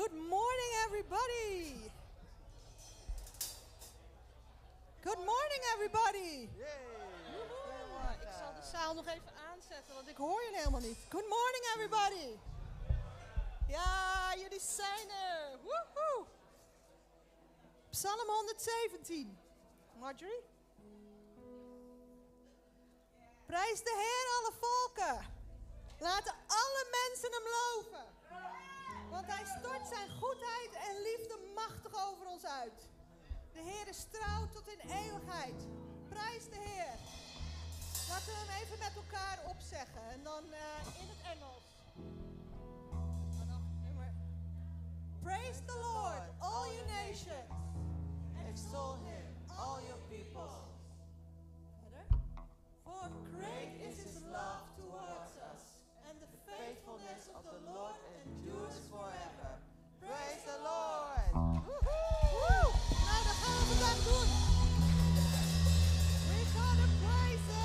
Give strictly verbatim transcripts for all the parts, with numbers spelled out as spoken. Good morning, everybody. Good morning, everybody. Woehoe. Ik zal de zaal nog even aanzetten, want ik hoor jullie helemaal niet. Good morning, everybody. Ja, jullie zijn er. Woehoe. Psalm honderdzeventien. Marjorie? Prijs de Heer alle volken. Laten alle mensen hem loven. Want hij stort zijn goedheid en liefde machtig over ons uit. De Heer is trouw tot in eeuwigheid. Prijs de Heer. Laten we hem even met elkaar opzeggen. En dan uh, in het Engels. Praise the Lord, all you nations. And extol him, all your peoples. Verder. For great is his love towards us. And the faithfulness of the Lord endures forever. Praise the Lord. Woehoe. Nou, dat gaan we vandaag doen. We gaan hem prijzen.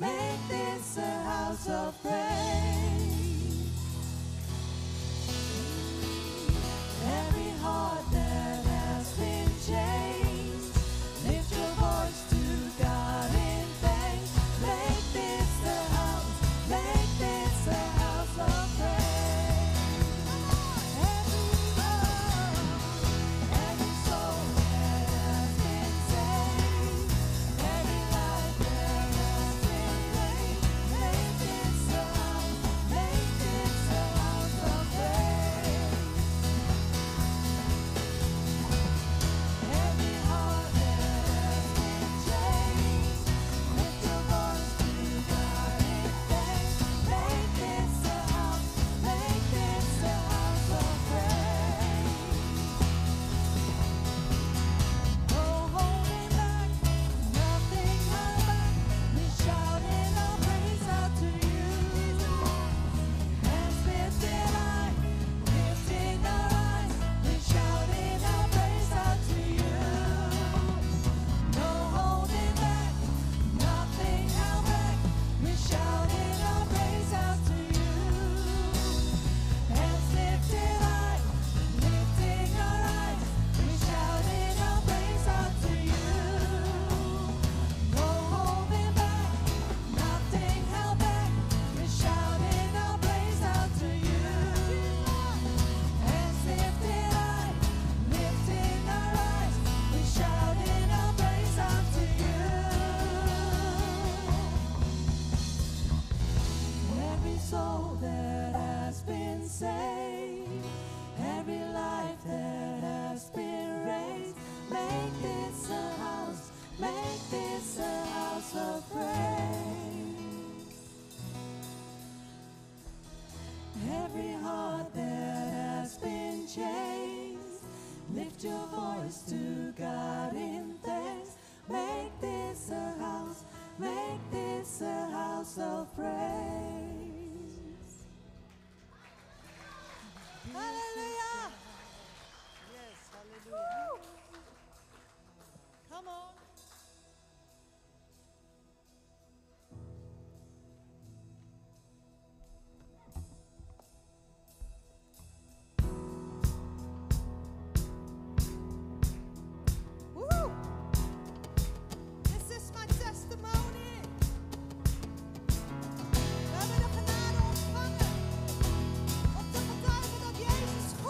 Make this a house of praise. Every heart that has been changed, lift your voice to God in thanks. Make this a house, make this a house of praise. Every heart, every soul that has been saved, every life that has been raised, make this a house, make this a house of praise. Every heart that has been changed, lift your voice to God in thanks. Make this a house, make this a house of praise. No holding back, nothing held back. We shout in our praise out to you. Hands lifted high, lifting our eyes. We shout in our praise out to you. No holding back, nothing held back. We shout in our praise out to you. Hands lifted high, lifting our eyes. We shout in our praise out to you. No holding back, nothing held back. We shout in our praise out to you. Hands lifted high, lifting our eyes. We shout in our praise out to you. Every soul that has been saved, every life that has been raised, make this a house, make this a house of praise. Every heart that has been changed, lift your voice to God in thanks. Make this a house, make this a house of praise. Hallelujah! Yes, hallelujah. Come on. Woo! This is my testimony. We hebben de genade ontvangen. Op de getuigen dat Jezus goed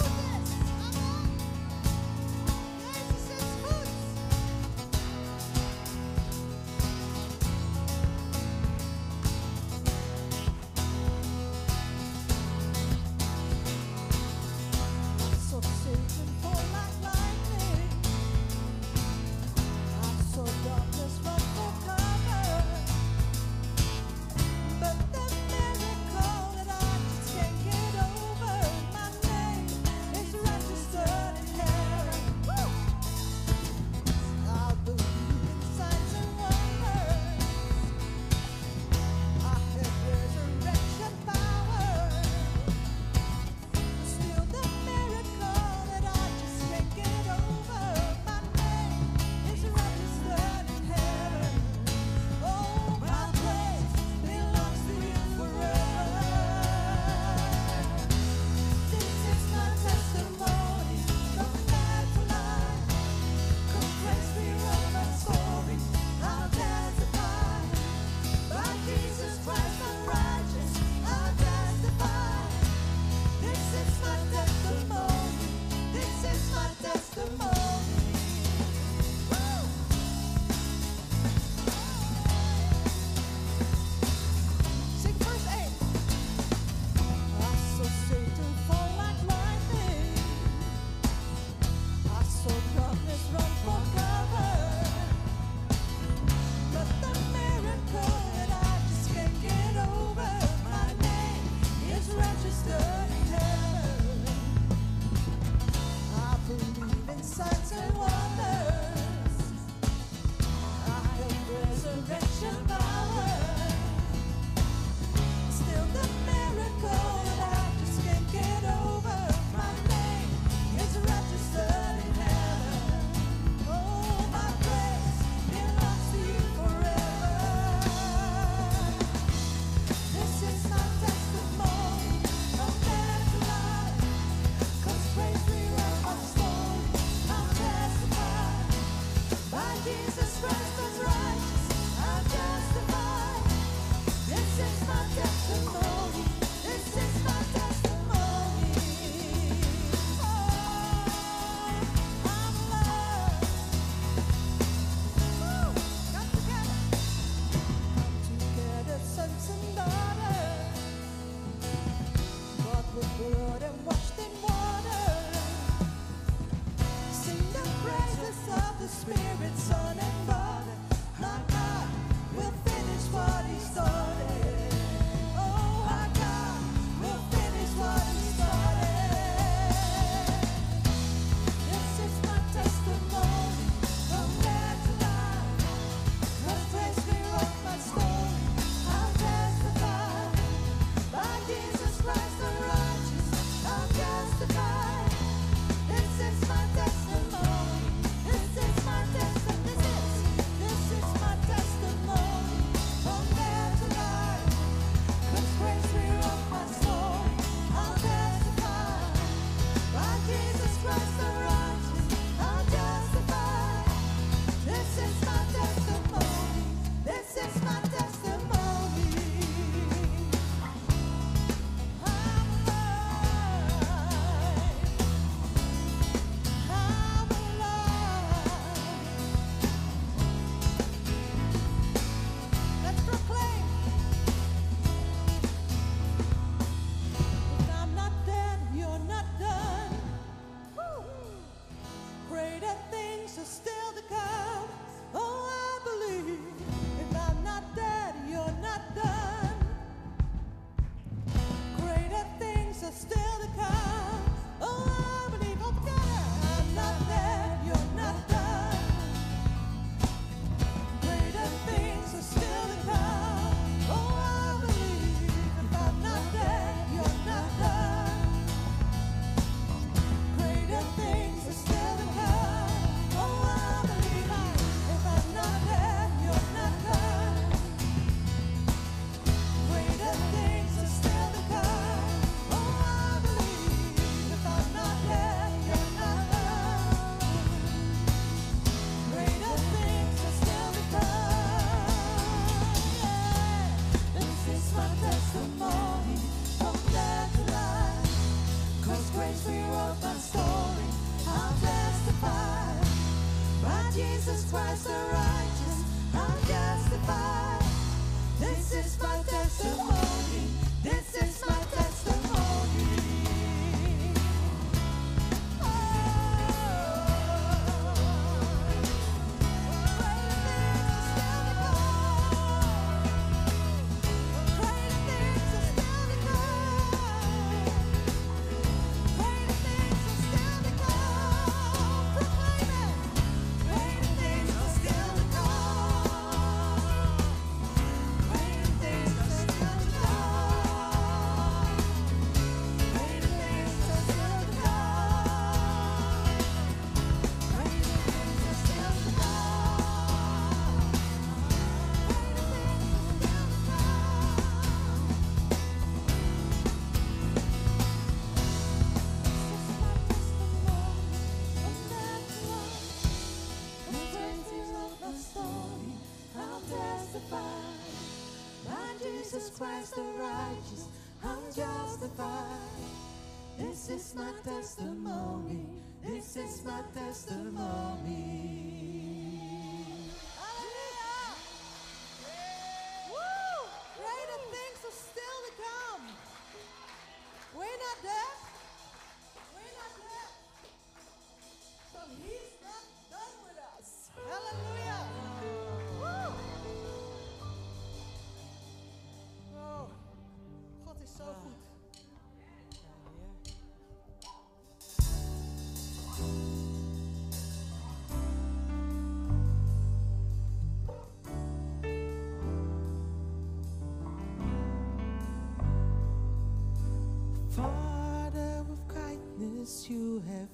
To him.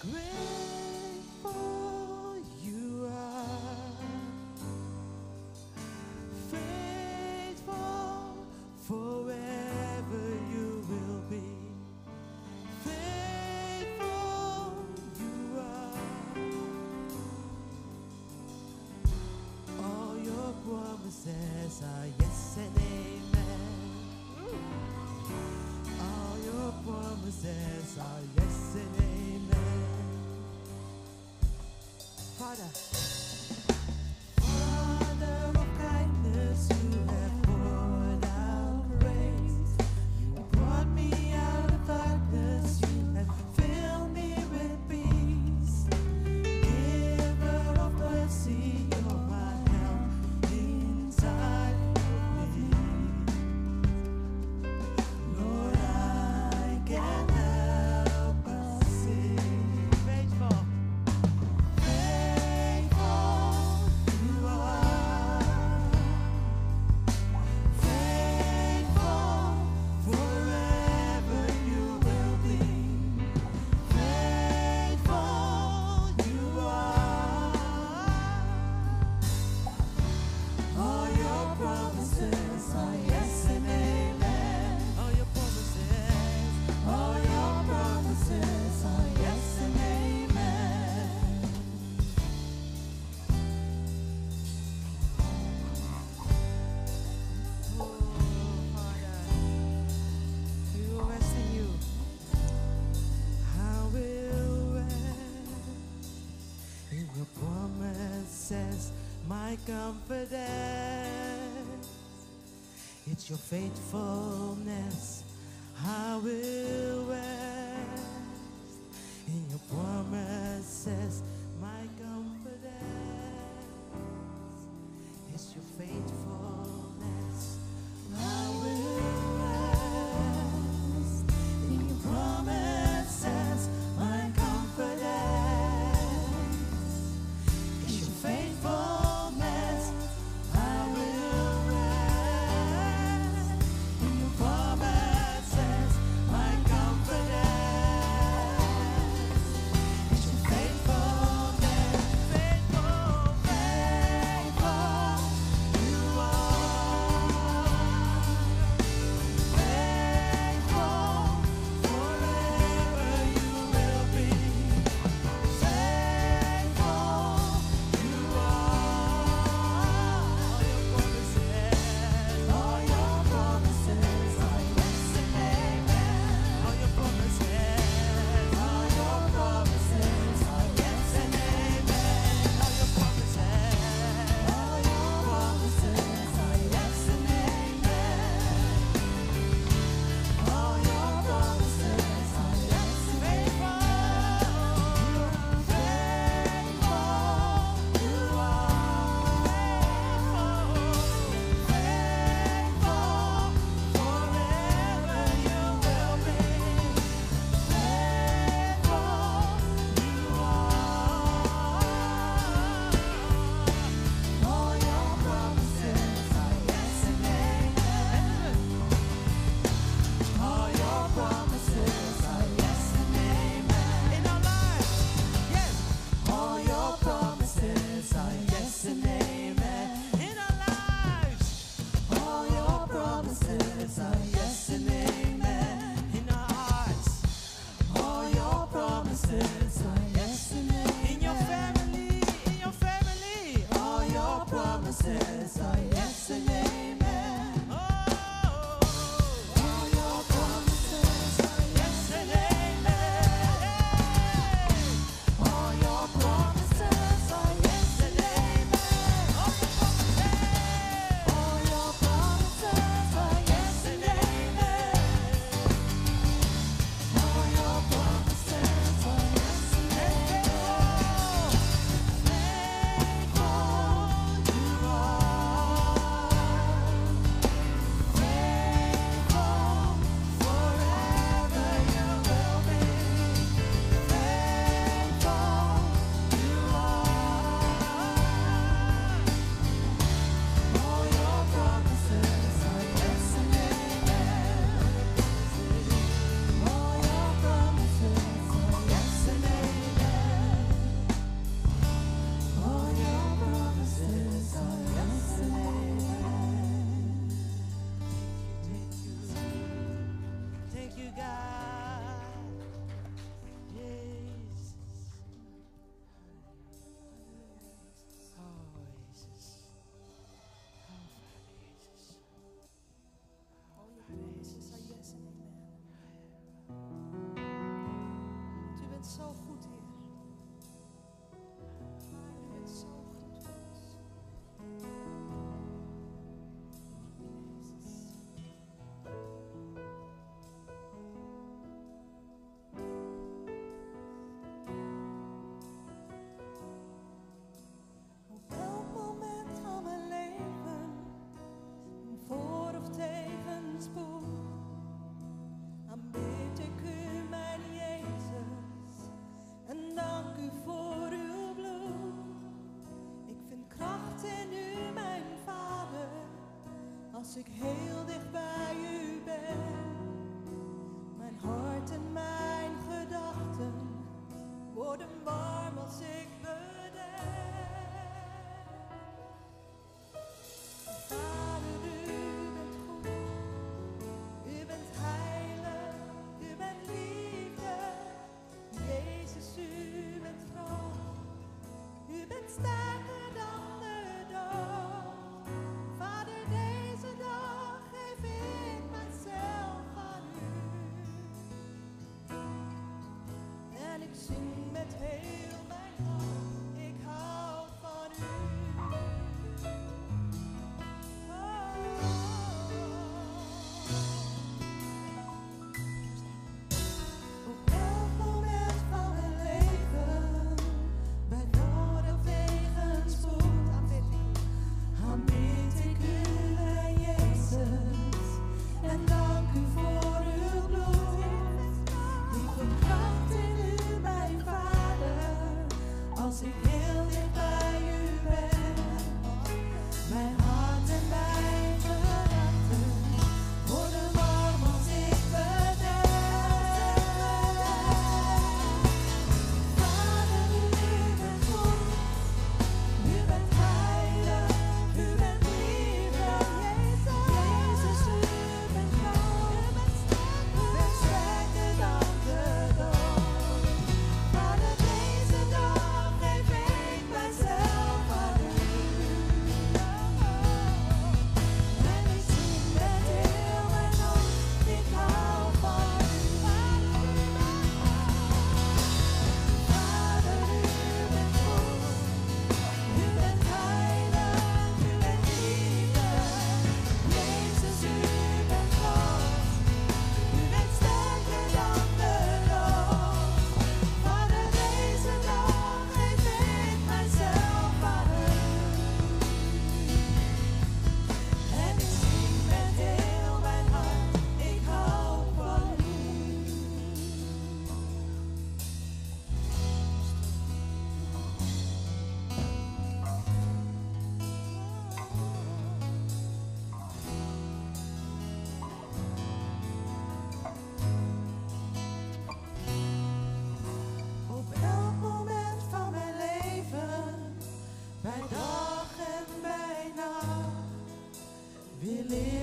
Grateful you are, faithful forever you will be, faithful you are, all your promises are yes and amen. my confidence. It's your faithfulness I will rest. In your promises, my confidence. It's your faithfulness I will rest. In your promises, my confidence. It's your faithfulness. Als ik heel dicht bij u ben, mijn hart en mijn gedachten worden warm als ik bedenk. Vader, u bent goed, u bent heilig, u bent liefde. Jezus, u bent groot, u bent sterker dan de dood. Sing met heel mijn hart.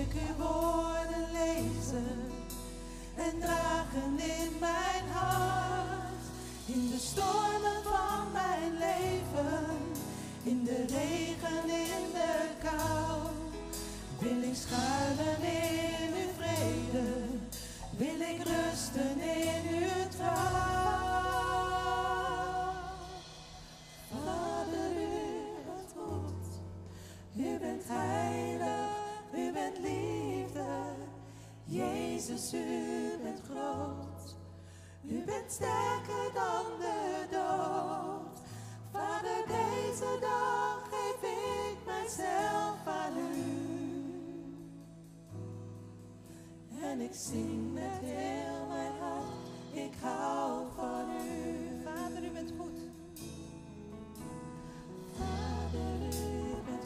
ik uw woorden lezen en dragen in mijn hart. In de stormen van mijn leven, in de regen, in de kou, wil ik schuilen in uw vrede, wil ik rusten in uw trouw. Vader, u bent goed, u bent heilig, u bent liefde. Jezus, u bent groot, u bent sterker dan de dood. Vader, deze dag geef ik mijzelf aan u. En ik zing met heel mijn hart, ik hou van u. Vader, u bent goed. Vader, u bent goed.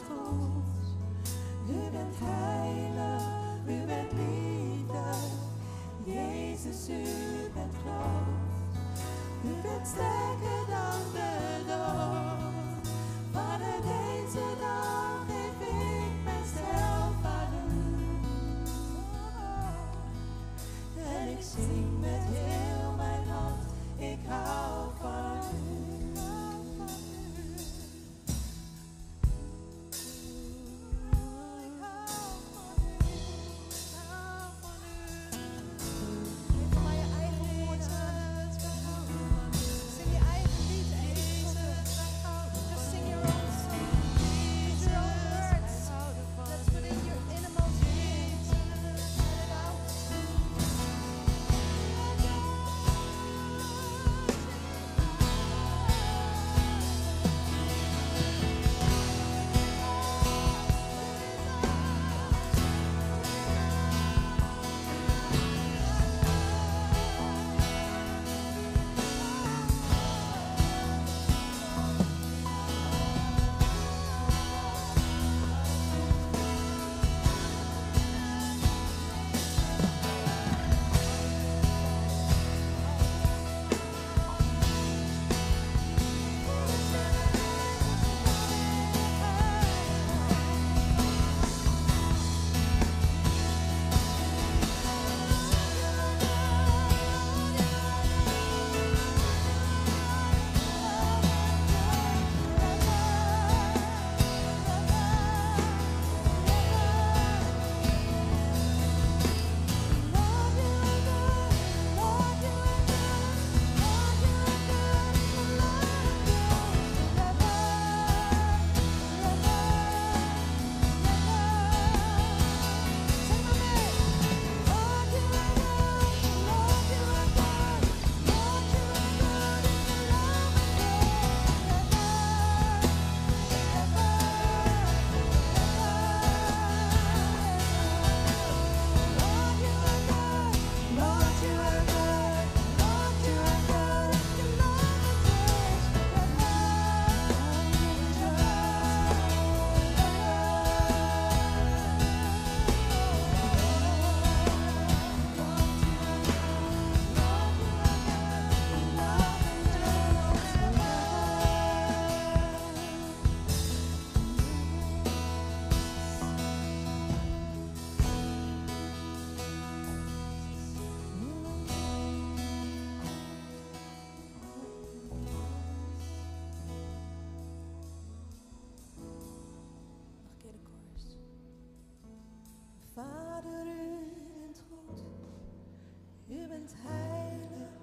U bent heilig,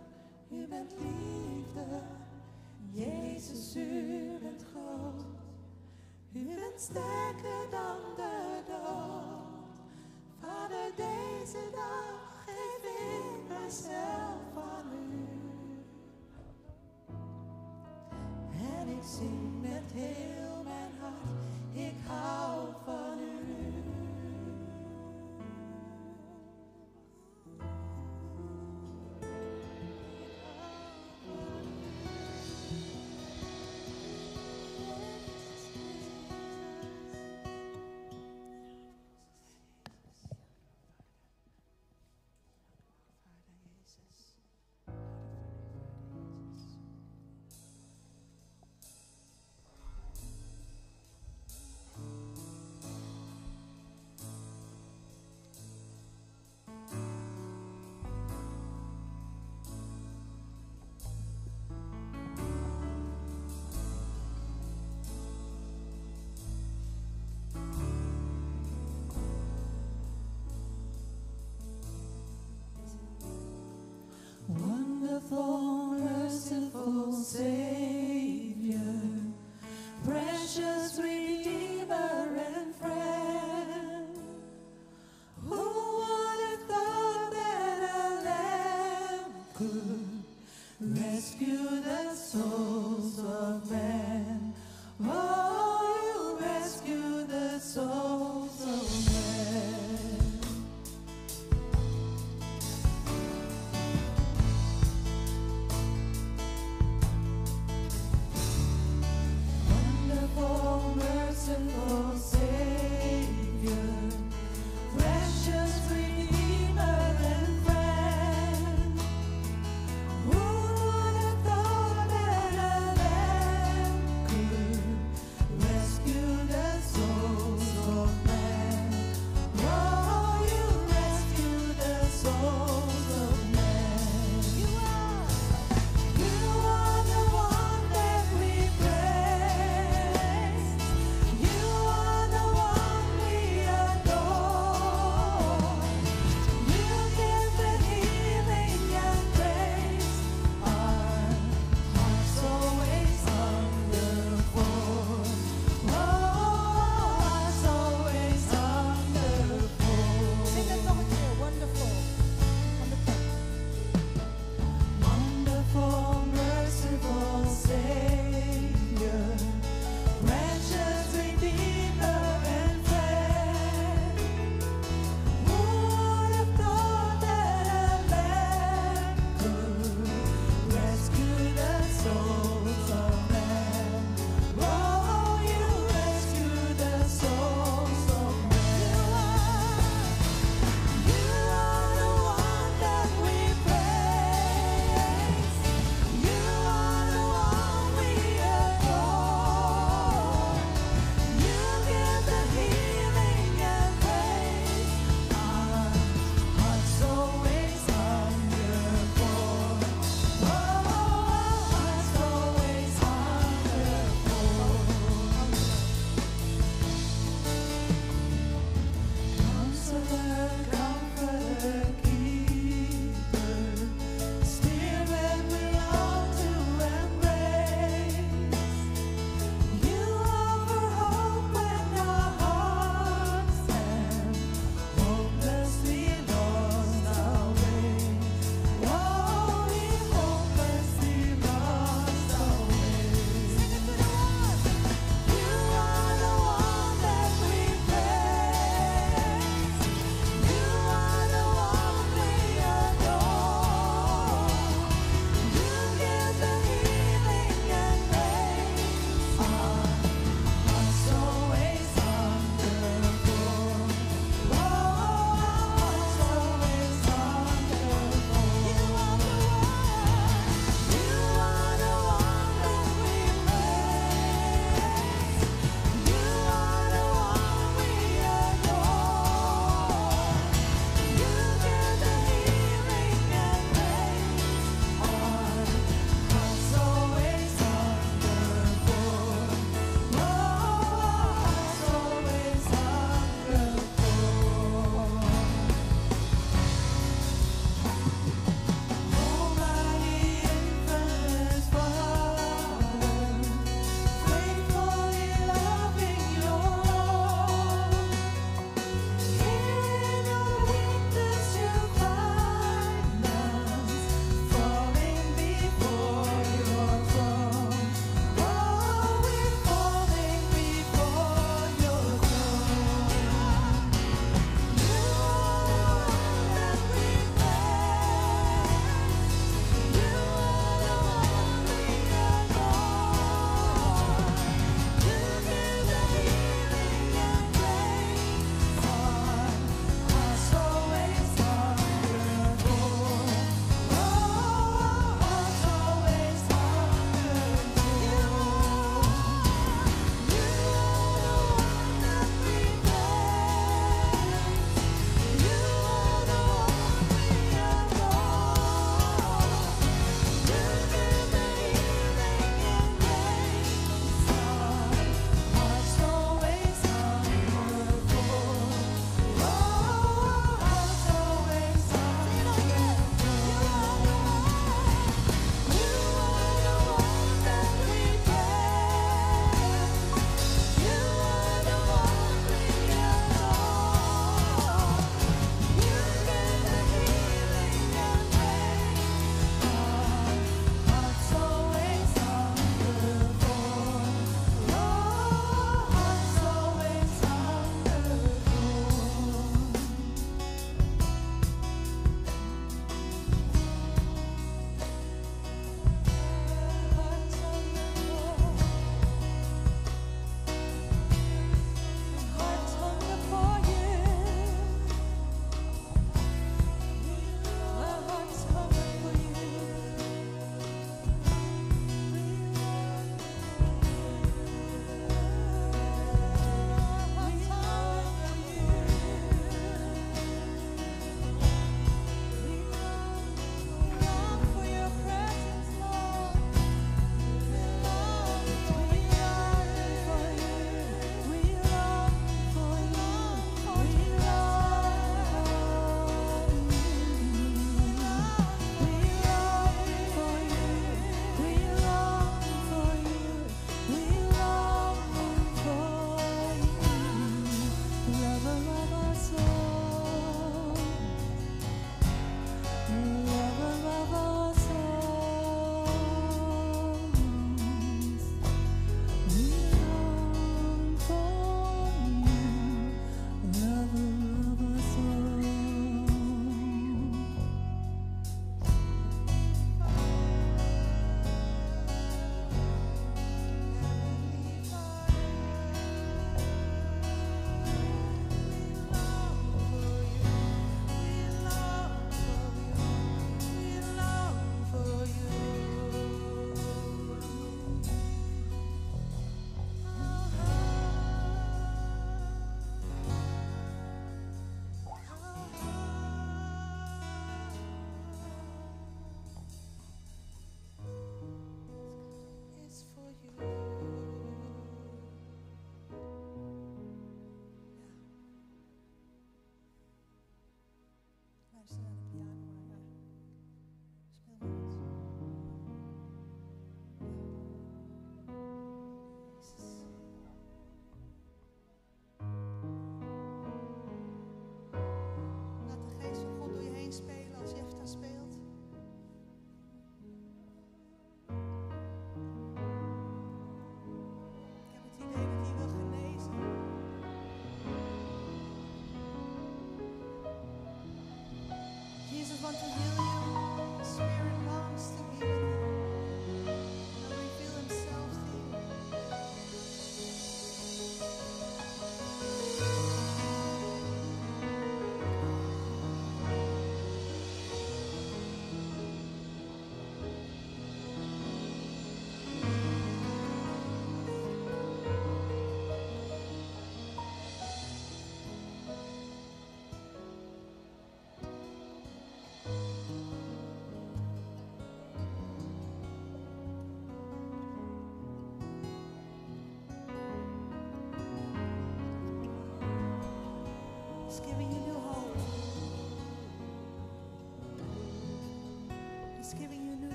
u bent liefde. Jezus, u bent groot. U bent sterker dan de dood. Vader, deze dag geef ik mijzelf aan u. En ik zing met heel mijn hart, ik hou van u. Sterker dan de dood. Vader, deze dag geef ik mijzelf aan u. En ik zing met heel mijn hart, ik hou van u.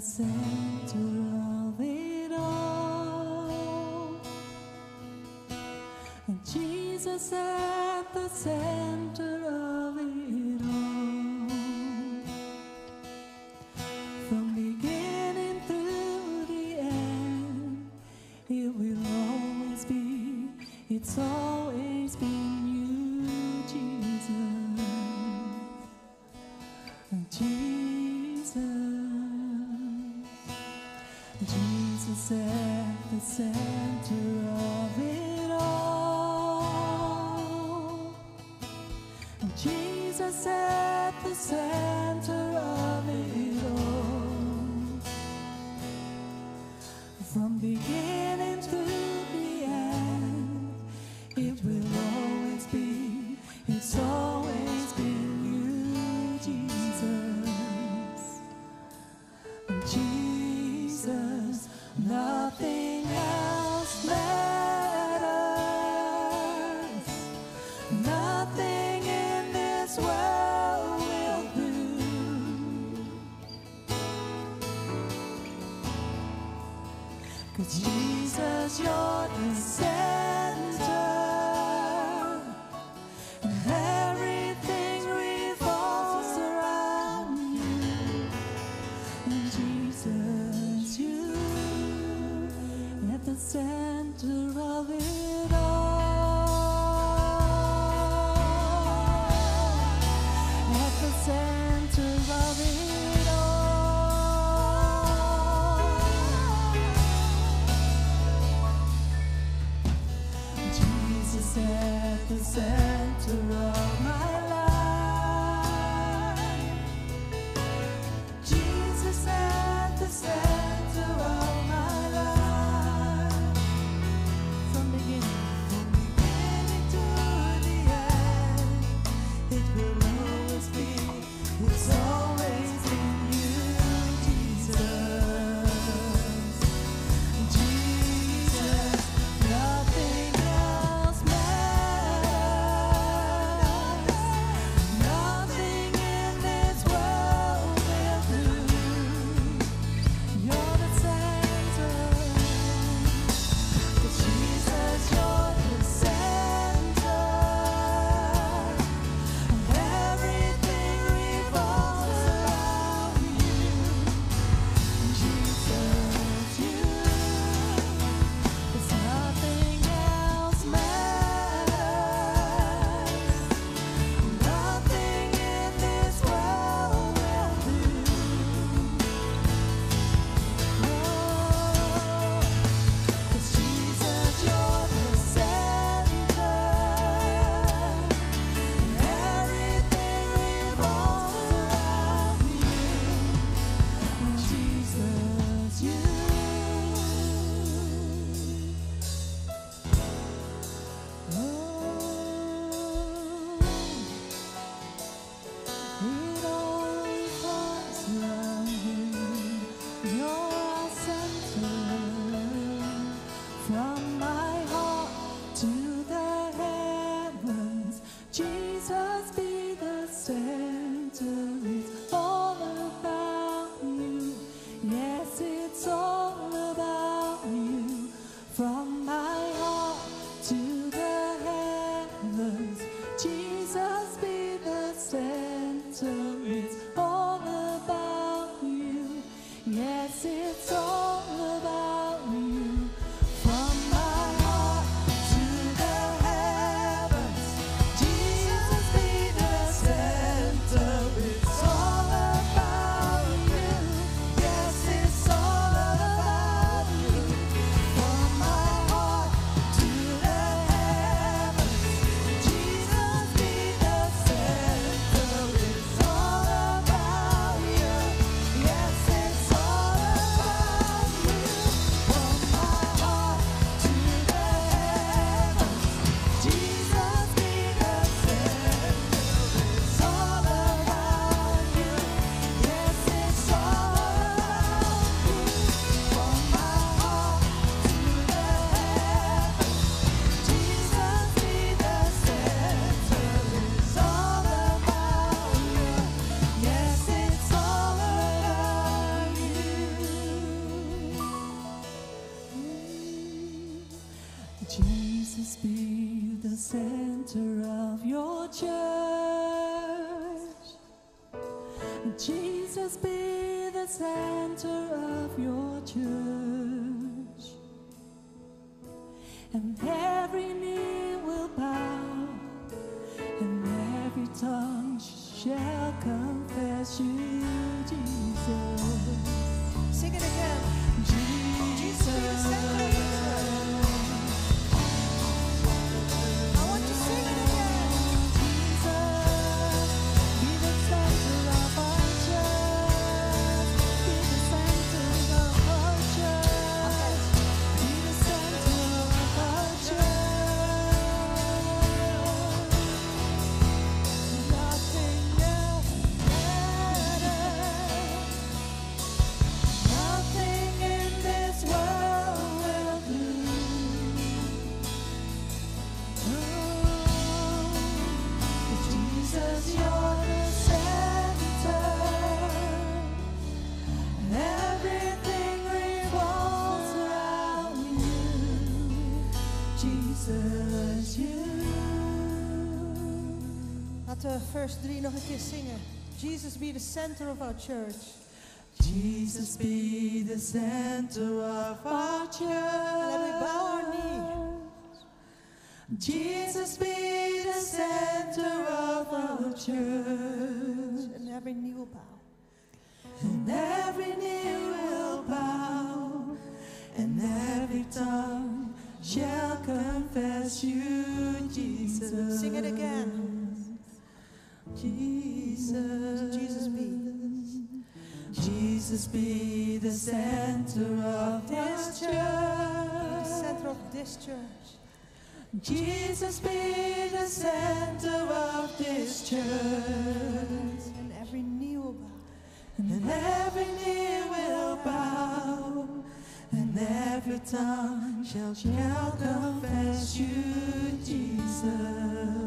the center of it all. And Jesus at the center of it all. From beginning through the end, it will always be, it's always been you, Jesus. And Jesus, Jesus at the center of it. Jesus at the center of it all. From beginning to the end, it will always be, it's always been you, Jesus. Jesus, nothing else matters. Nothing world will do, 'cause Jesus, you're the center, and everything revolves around you. And Jesus, you at the center of it all. At the center of my life, Jesus at the center of my life. From beginning, from beginning to the end, it will always be, it's always been you, Jesus. Jesus, nothing. Nothing else matters. Jesus be the center of your church. Jesus be the center of your church. And every knee will bow, and every tongue shall confess you, Jesus. Sing it again. Jesus. Jesus. Laten we vers drie nog een keer zingen. Jesus be the center of our church. Jesus be the center of our church. En we bow our knee. Jesus be the center of our church. En every knee will bow. And every knee will bow. And every tongue shall confess you, Jesus. Sing it again. Jesus, Jesus be, Jesus be the center of this church. The center of this church. Jesus be the center of this church. And every knee will bow. And every knee will bow. And every tongue shall shall confess you, Jesus.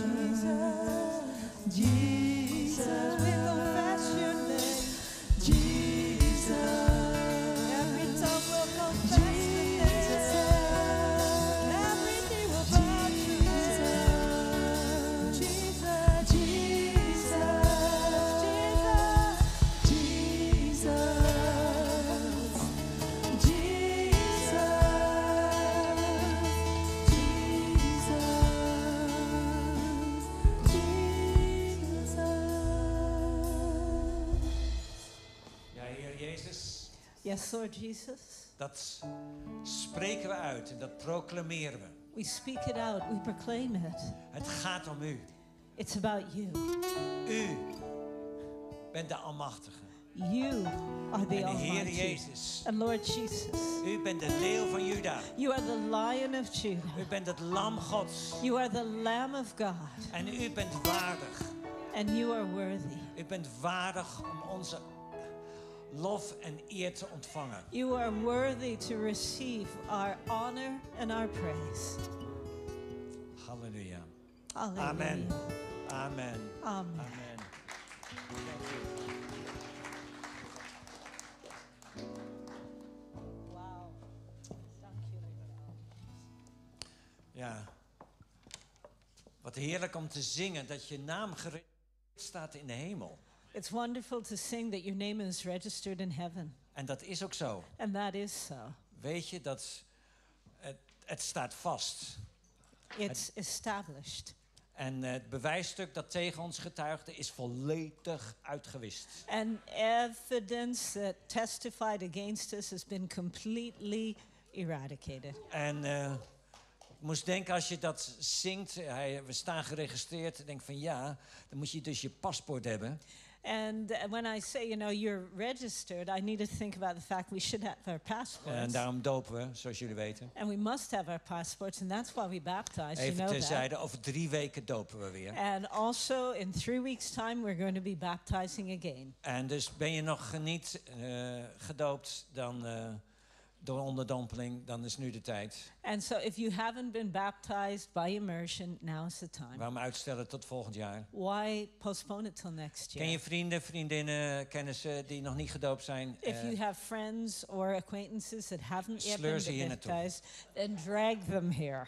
Jesus, Jesus. We confess your name, Jesus. Every tongue will confess your name. Every knee will bow to you, Jesus, Jesus, Jesus, Jesus. Yes, Lord Jesus. Dat spreken we uit en dat proclameren we. We speak it out, we proclaim it. Het gaat om u. It's about you. U bent de Almachtige. You are the Almighty. Heer Jezus. And Lord Jesus. U bent de leeuw van Juda. You are the Lion of Judah. U bent het lam Gods. You are the Lamb of God. En u bent waardig. And you are worthy. U bent waardig om onze lof en eer te ontvangen. You are worthy to receive our honor and our praise. Halleluja. Halleluja. Amen. Amen. Amen. Amen. Amen. Thank you. Wow. Dank jullie. Ja. Wat heerlijk om te zingen dat je naam gerecht staat in de hemel. It's wonderful to sing that your name is registered in heaven. En dat is ook zo. And that is so. Weet je dat het, het staat vast. It's het, established. En het bewijsstuk dat tegen ons getuigde is volledig uitgewist. And evidence that testified against us has been completely eradicated. En uh, ik moest denken, als je dat zingt, hij, we staan geregistreerd, en denk van ja, dan moet je dus je paspoort hebben. And when I say, you know, you're registered, I need to think about the fact we should have our passports. En daarom dopen we, zoals jullie weten. And we must have our passports, and that's why we baptize. Even terzijde, over drie weken dopen we weer. And also in three weeks time we're going to be baptizing again. En dus ben je nog niet uh, gedoopt, dan uh, door onderdompeling, dan is nu de tijd. And so if you haven't been baptized by immersion, now is the time. Waarom uitstellen tot volgend jaar? Why postpone it till next year? Ken je vrienden, vriendinnen, kennissen die nog niet gedoopt zijn? If you have friends or acquaintances that haven't yet been baptized, then drag them here.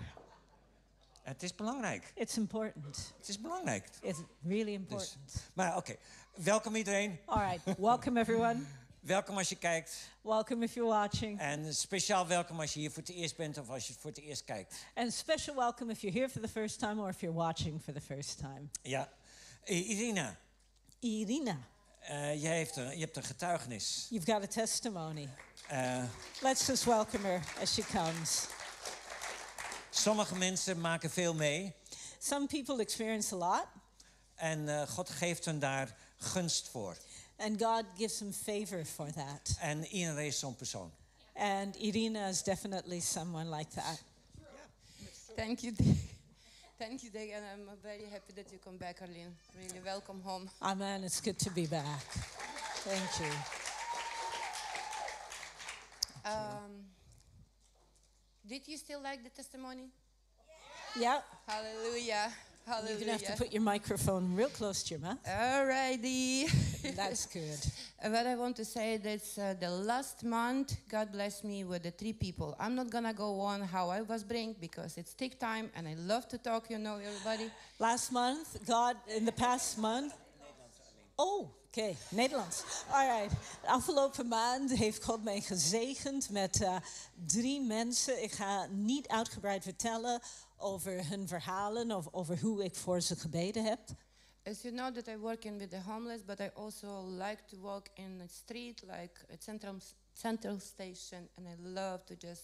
Het is belangrijk. It's important. Het is belangrijk. It's really important. Dus, maar oké, okay. Welkom iedereen. All right, welcome everyone. Welkom als je kijkt. Welcome if you're watching. En speciaal welkom als je hier voor het eerst bent of als je voor het eerst kijkt. And special welcome if you're here for the first time or if you're watching for the first time. Ja, Irina. Irina. Uh, jij heeft een, je hebt een getuigenis. You've got a testimony. Uh, Let's just welcome her as she comes. Sommige mensen maken veel mee. Some people experience a lot. En uh, God geeft hen daar gunst voor. And God gives him favor for that. And Irina is zo'n persoon. And Irina is definitely someone like that. Thank you, Dick. Thank you, Dick. And I'm very happy that you come back, Arlene. Really welcome home. Amen. It's good to be back. Thank you. Um, did you still like the testimony? Yeah. Yeah. Hallelujah. Hallelujah. You're going to have to put your microphone real close to your mouth. All righty. That's good. What I want to say is uh, the last month, God blessed me with the three people. I'm not going to go on how I was bring because it's take time and I love to talk, you know, everybody. Last month, God, in the past month. Oh, okay, Nederlands. All right. De afgelopen maand heeft God mij gezegend met uh, drie mensen. Ik ga niet uitgebreid vertellen over hun verhalen of over hoe ik voor ze gebeden heb. As you know that I work in with the homeless, but I also like to walk in the street, like at Central Central Station, and I love to just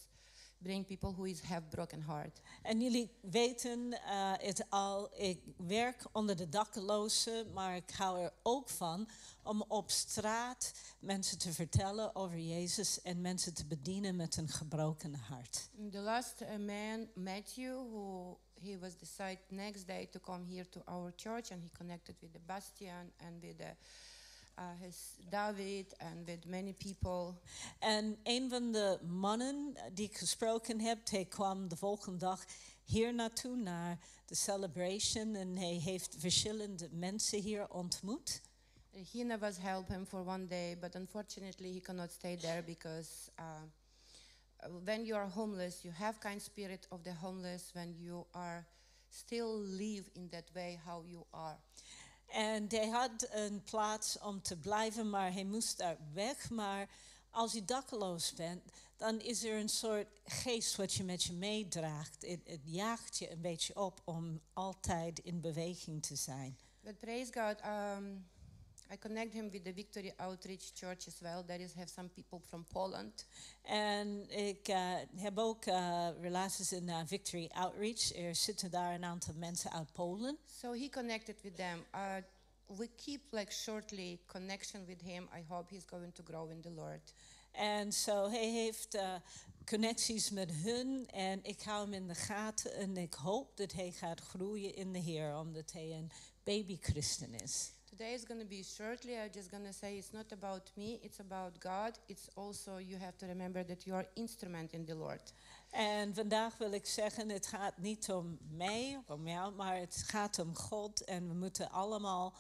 bring people who is have broken heart. En jullie weten uh, het al. Ik werk onder de daklozen, maar ik hou er ook van om op straat mensen te vertellen over Jezus en mensen te bedienen met een gebroken hart. The last man, Matthew, who he was decided next day to come here to our church, and he connected with the Bastian and with the Uh, his David and with many people. En een van de mannen die ik gesproken heb, hij kwam de volgende dag hier naartoe naar de celebration en hij heeft verschillende mensen hier ontmoet. Regina was help him for one day, but unfortunately he cannot stay there because uh, when you are homeless, you have kind spirit of the homeless when you are still live in that way how you are. En hij had een plaats om te blijven, maar hij moest daar weg. Maar als je dakloos bent, dan is er een soort geest wat je met je meedraagt. Het, het jaagt je een beetje op om altijd in beweging te zijn. But praise God, um, I connect him with the Victory Outreach Church as well. There is have some people from Poland. En ik uh, heb ook uh, relaties in uh, Victory Outreach. Er zitten daar een aantal mensen uit Polen. So he connected with them. Uh, we keep like shortly connection with him. I hope he's going to grow in the Lord. En so hij heeft uh, connecties met hun en ik hou hem in de gaten en ik hoop dat hij gaat groeien in de Heer omdat hij een baby-christen is. Today is going to be shortly. I'm just going to say it's not about me, it's about God. It's also you have to remember that you are instrument in the Lord. En vandaag wil ik zeggen, het gaat niet om mij, om jou, maar het gaat om God. En we moeten allemaal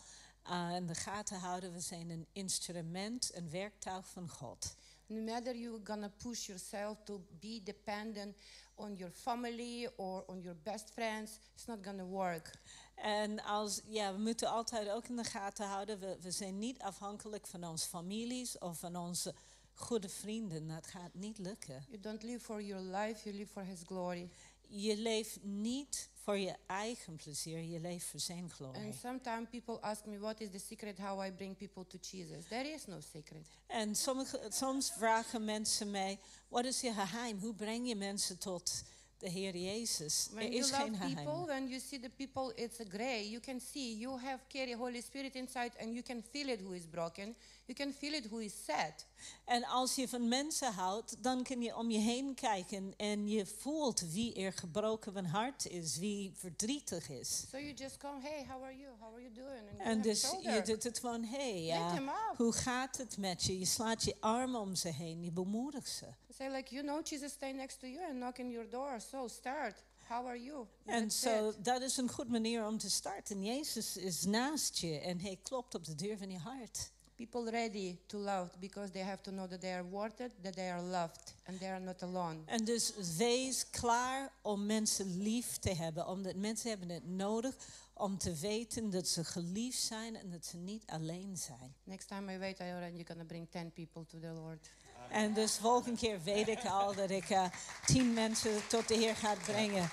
uh, in de gaten houden. We zijn een instrument, een werktuig van God. No matter you're gonna push yourself to be dependent on your family or on your best friends, it's not gonna work. En als, ja, we moeten altijd ook in de gaten houden. We, we zijn niet afhankelijk van onze families of van onze goede vrienden. Dat gaat niet lukken. You don't live for your life, you live for His glory. Je leeft niet voor je eigen plezier, je leeft voor zijn glorie. And sometimes people ask me what is the secret how I bring people to Jesus. There is no secret. En sommige, soms vragen mensen mij, wat is je geheim? Hoe breng je mensen tot de Heer Jezus? When er is geen geheim. People, when you see the people, it's a gray. You can see, you have carry Holy Spirit inside, and you can feel it who is broken. You can feel it who is sad. En als je van mensen houdt, dan kun je om je heen kijken en je voelt wie er gebroken van hart is, wie verdrietig is. So you just come, hey, how are you? How are you doing? And en dus je doet het gewoon, hey, ja, hoe gaat het met je? Je slaat je arm om ze heen, je bemoedigt ze. Say like, you know, Jesus stay next to you and knock on your door. So start. How are you? En zo, dat is een goede manier om te starten. Jezus is naast je en hij klopt op de deur van je hart. People ready to love because they have to know that they are worthy, that they are loved, and they are not alone. En dus wees klaar om mensen lief te hebben, omdat mensen hebben het nodig om te weten dat ze geliefd zijn en dat ze niet alleen zijn. Next time I wait, I already you're gonna bring ten people to the Lord. En dus volgende keer weet ik al dat ik uh, tien mensen tot de Heer ga brengen. Um,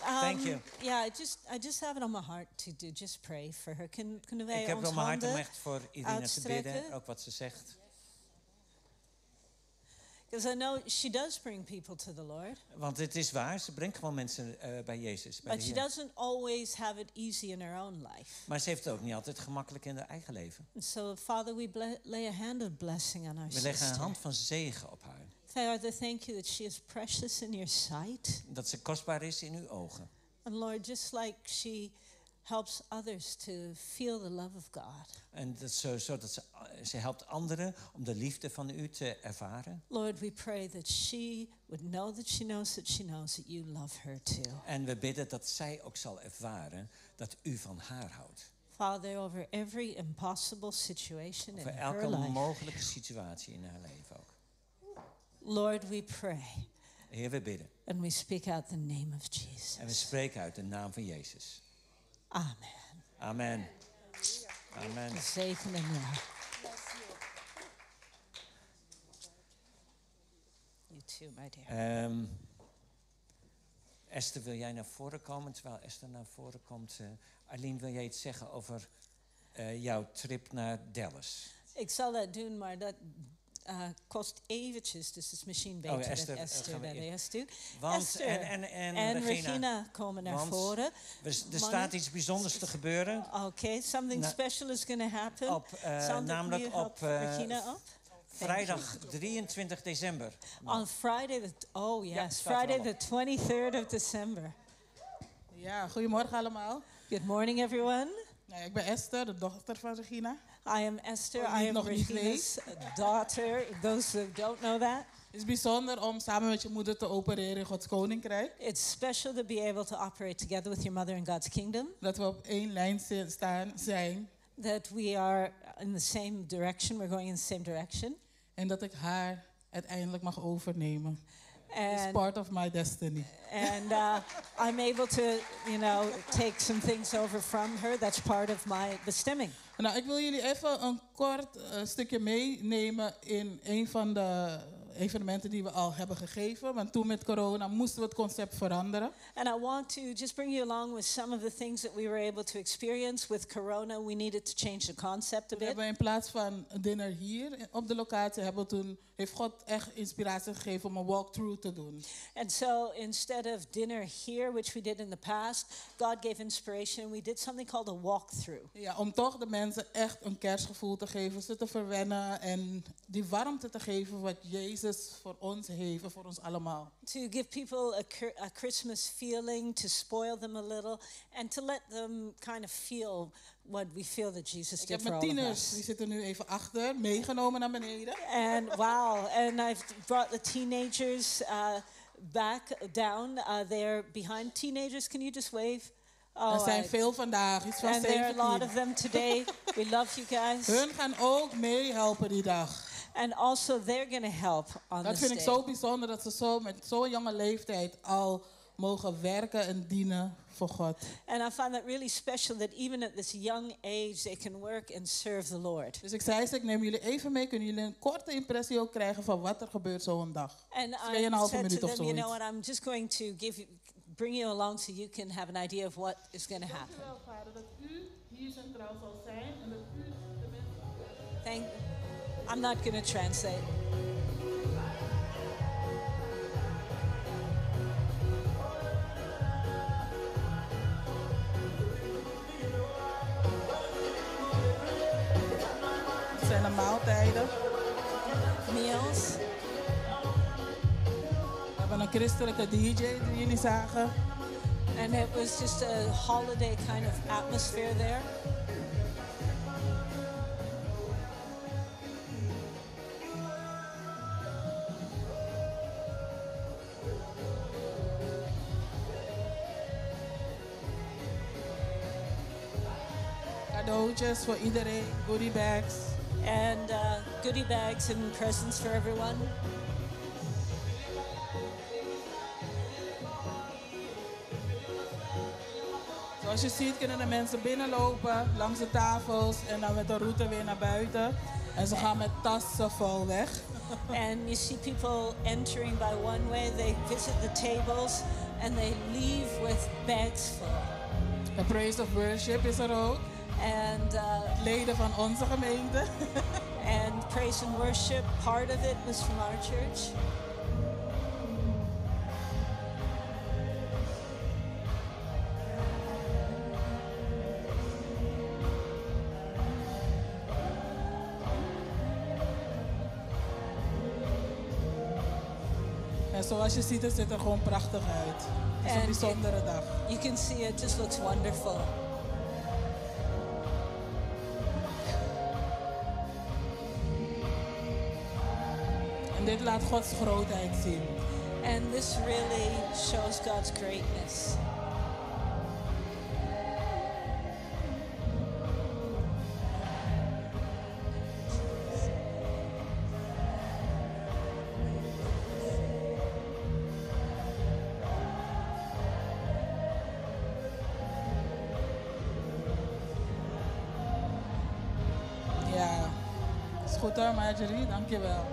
Thank you. Yeah, I just I just have it on my heart to do just pray for her. Can, kunnen wij Ik heb ons op mijn hart om echt voor Irina te bidden, ook wat ze zegt. Because I know she does bring people to the Lord. Want het is waar, ze brengt gewoon mensen uh, bij Jezus. Bij But she doesn't always have it easy in her own life. Maar ze heeft het ook niet altijd gemakkelijk in haar eigen leven. And so, Father, we ble- lay a hand of blessing on our sister. We leggen een hand van zegen op haar. Father, thank you that she is precious in your sight. Dat ze kostbaar is in uw ogen. And Lord, just like she helps others to feel the love of God. En dat ze, zodat ze, ze helpt anderen om de liefde van u te ervaren. Lord, we pray that she would know that she knows that she knows that you love her too. En we bidden dat zij ook zal ervaren dat u van haar houdt. Father, over every impossible situation in her life. Over elke mogelijke situatie in haar leven ook. Lord, we pray. Heer, we bidden. And we speak out the name of Jesus. En we spreken uit de naam van Jezus. Amen. Amen. Amen. Zegen en ja. You too, my dear. Um, Esther, wil jij naar voren komen? Terwijl Esther naar voren komt. Uh, Arlene, wil jij iets zeggen over uh, jouw trip naar Dallas? Ik zal dat doen, maar dat... Uh, kost eventjes, dus het is misschien beter oh, Esther, dat Esther bij de eerst doet. Want Esther en, en, en, en Regina, Regina komen naar voren. We, er Mannen. staat iets bijzonders te gebeuren. Oké, okay, something Na, special is going to happen. Op, uh, namelijk op uh, Regina op? vrijdag drieëntwintig december. Man. On Friday, the, oh yes, ja, Friday the twenty-third of December. Ja, goedemorgen allemaal. Good morning everyone. Nou, ik ben Esther, de dochter van Regina. I am Esther, oh, I am Regina's daughter. Those who don't know that. Het is bijzonder om samen met je moeder te opereren in Gods koninkrijk. It's special to be able to operate together with your mother in God's kingdom. Dat we op één lijn staan zijn. That we are in the same direction. We're going in the same direction. En dat ik haar uiteindelijk mag overnemen. It's part of my destiny. And uh, I'm able to, you know, take some things over from her. That's part of my bestemming. Nou, ik wil jullie even een kort uh, stukje meenemen in een van de evenementen die we al hebben gegeven. Want toen met corona moesten we het concept veranderen. And I want to just bring you along with some of the things that we were able to experience with corona. We needed to change the concept a bit. We hebben in plaats van dinner hier op de locatie hebben we toen heeft God echt inspiratie gegeven om een walkthrough te doen. And so instead of dinner here, which we did in the past, God gave inspiration and we did something called a walkthrough. Ja, om toch de mensen echt een kerstgevoel te geven, ze te verwennen en die warmte te geven wat Jezus voor ons heeft, voor ons allemaal. To give people a, a Christmas feeling, to spoil them a little, and to let them kind of feel what we feel that Jesus did for all of us. Ik heb mijn tieners, die zitten nu even achter, meegenomen naar beneden. And wow, and I've brought the teenagers uh, back down. Uh, they're behind teenagers. Can you just wave? Oh, er zijn veel vandaag, iets van zeventien. And there are a lot of them today. We love you guys. Hun gaan ook meehelpen die dag. And also they're going to help on dat this vind day. Ik zo bijzonder dat ze zo met zo'n jonge leeftijd al mogen werken en dienen voor God. And I find that really special that even at this young age they can work and serve the Lord. Dus ik zei ze, ik neem jullie even mee, kunnen jullie een korte impressie ook krijgen van wat er gebeurt zo'n dag. En tweeënhalve minuut of zo. You know what, I'm just going to give you, bring you along so you can have an idea of what is going to happen. Dank u wel, Vader, dat u hier centraal zal zijn en dat u de mensen. Thank you. I'm not going to translate. Zijn er maaltijden? Meals. We hebben een christelijke D J die jullie zagen. And it was just a holiday kind of atmosphere there. cadeautjes voor iedereen, goodie bags. And uh, goodie bags and presents for everyone. Zoals je ziet kunnen de mensen binnenlopen langs de tafels en dan met de route weer naar buiten. En ze gaan met tassen vol weg. And you see people entering by one way, they visit the tables and they leave with bags full. The praise of worship is er ook. And uh, leden van onze gemeente. And praise and worship, part of it was from our church. Zoals je ziet, het ziet er gewoon prachtig uit. Het is een bijzondere dag. You can see it just looks wonderful. En dit laat Gods grootheid zien. And this really shows God's greatness. Marjorie, dankjewel.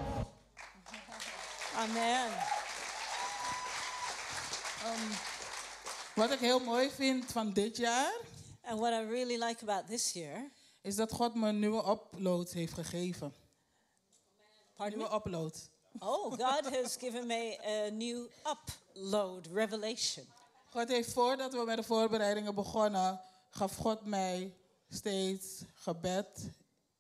Amen. Um, wat ik heel mooi vind van dit jaar... And what I really like about this year... is dat God me een nieuwe upload heeft gegeven. Een nieuwe upload. Oh, God has given me a new upload, revelation. God heeft, voordat we met de voorbereidingen begonnen... gaf God mij steeds gebed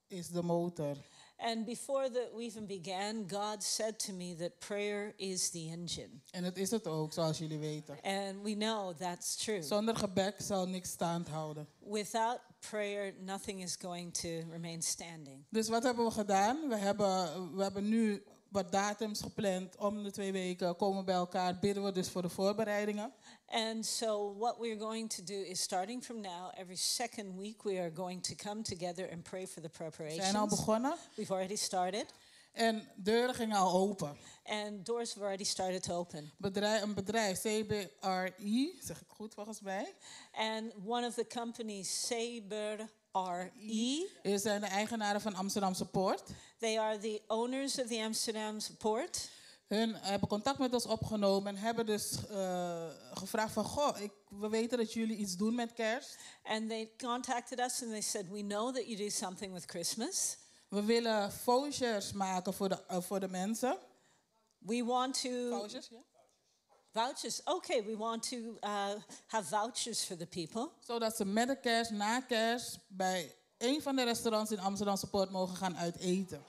is de motor... And before that we even began, God said to me that prayer is the engine. En dat is het ook, zoals jullie weten. And we know that's true. Zonder gebed zal niks staand houden. Without prayer, nothing is going to remain standing. Dus wat hebben we gedaan? We hebben, we hebben nu wat datums gepland. Om de twee weken komen we bij elkaar, bidden we dus voor de voorbereidingen. And so what we're going to do is, starting from now, every second week we are going to come together and pray for the preparations. We zijn al begonnen. We've already started. En deuren gingen al open. And doors have already started to open. Bedrijf, een bedrijf, Sabre, zeg ik goed volgens mij. And one of the companies, Sabre. R E Ze zijn de eigenaren van Amsterdamse Poort. They are the owners of the Amsterdamse Poort. Hun hebben contact met ons opgenomen en hebben dus uh, gevraagd van goh, ik, we weten dat jullie iets doen met Kerst. And they contacted us and they said we know that you do something with Christmas. We willen vouchers maken voor de uh, voor de mensen. We want to vouchers, ja. Vouchers. Okay, we want to uh, have vouchers for the people. Zodat ze met de kerst, na kerst, bij een van de restaurants in Amsterdamse Poort mogen gaan uiteten.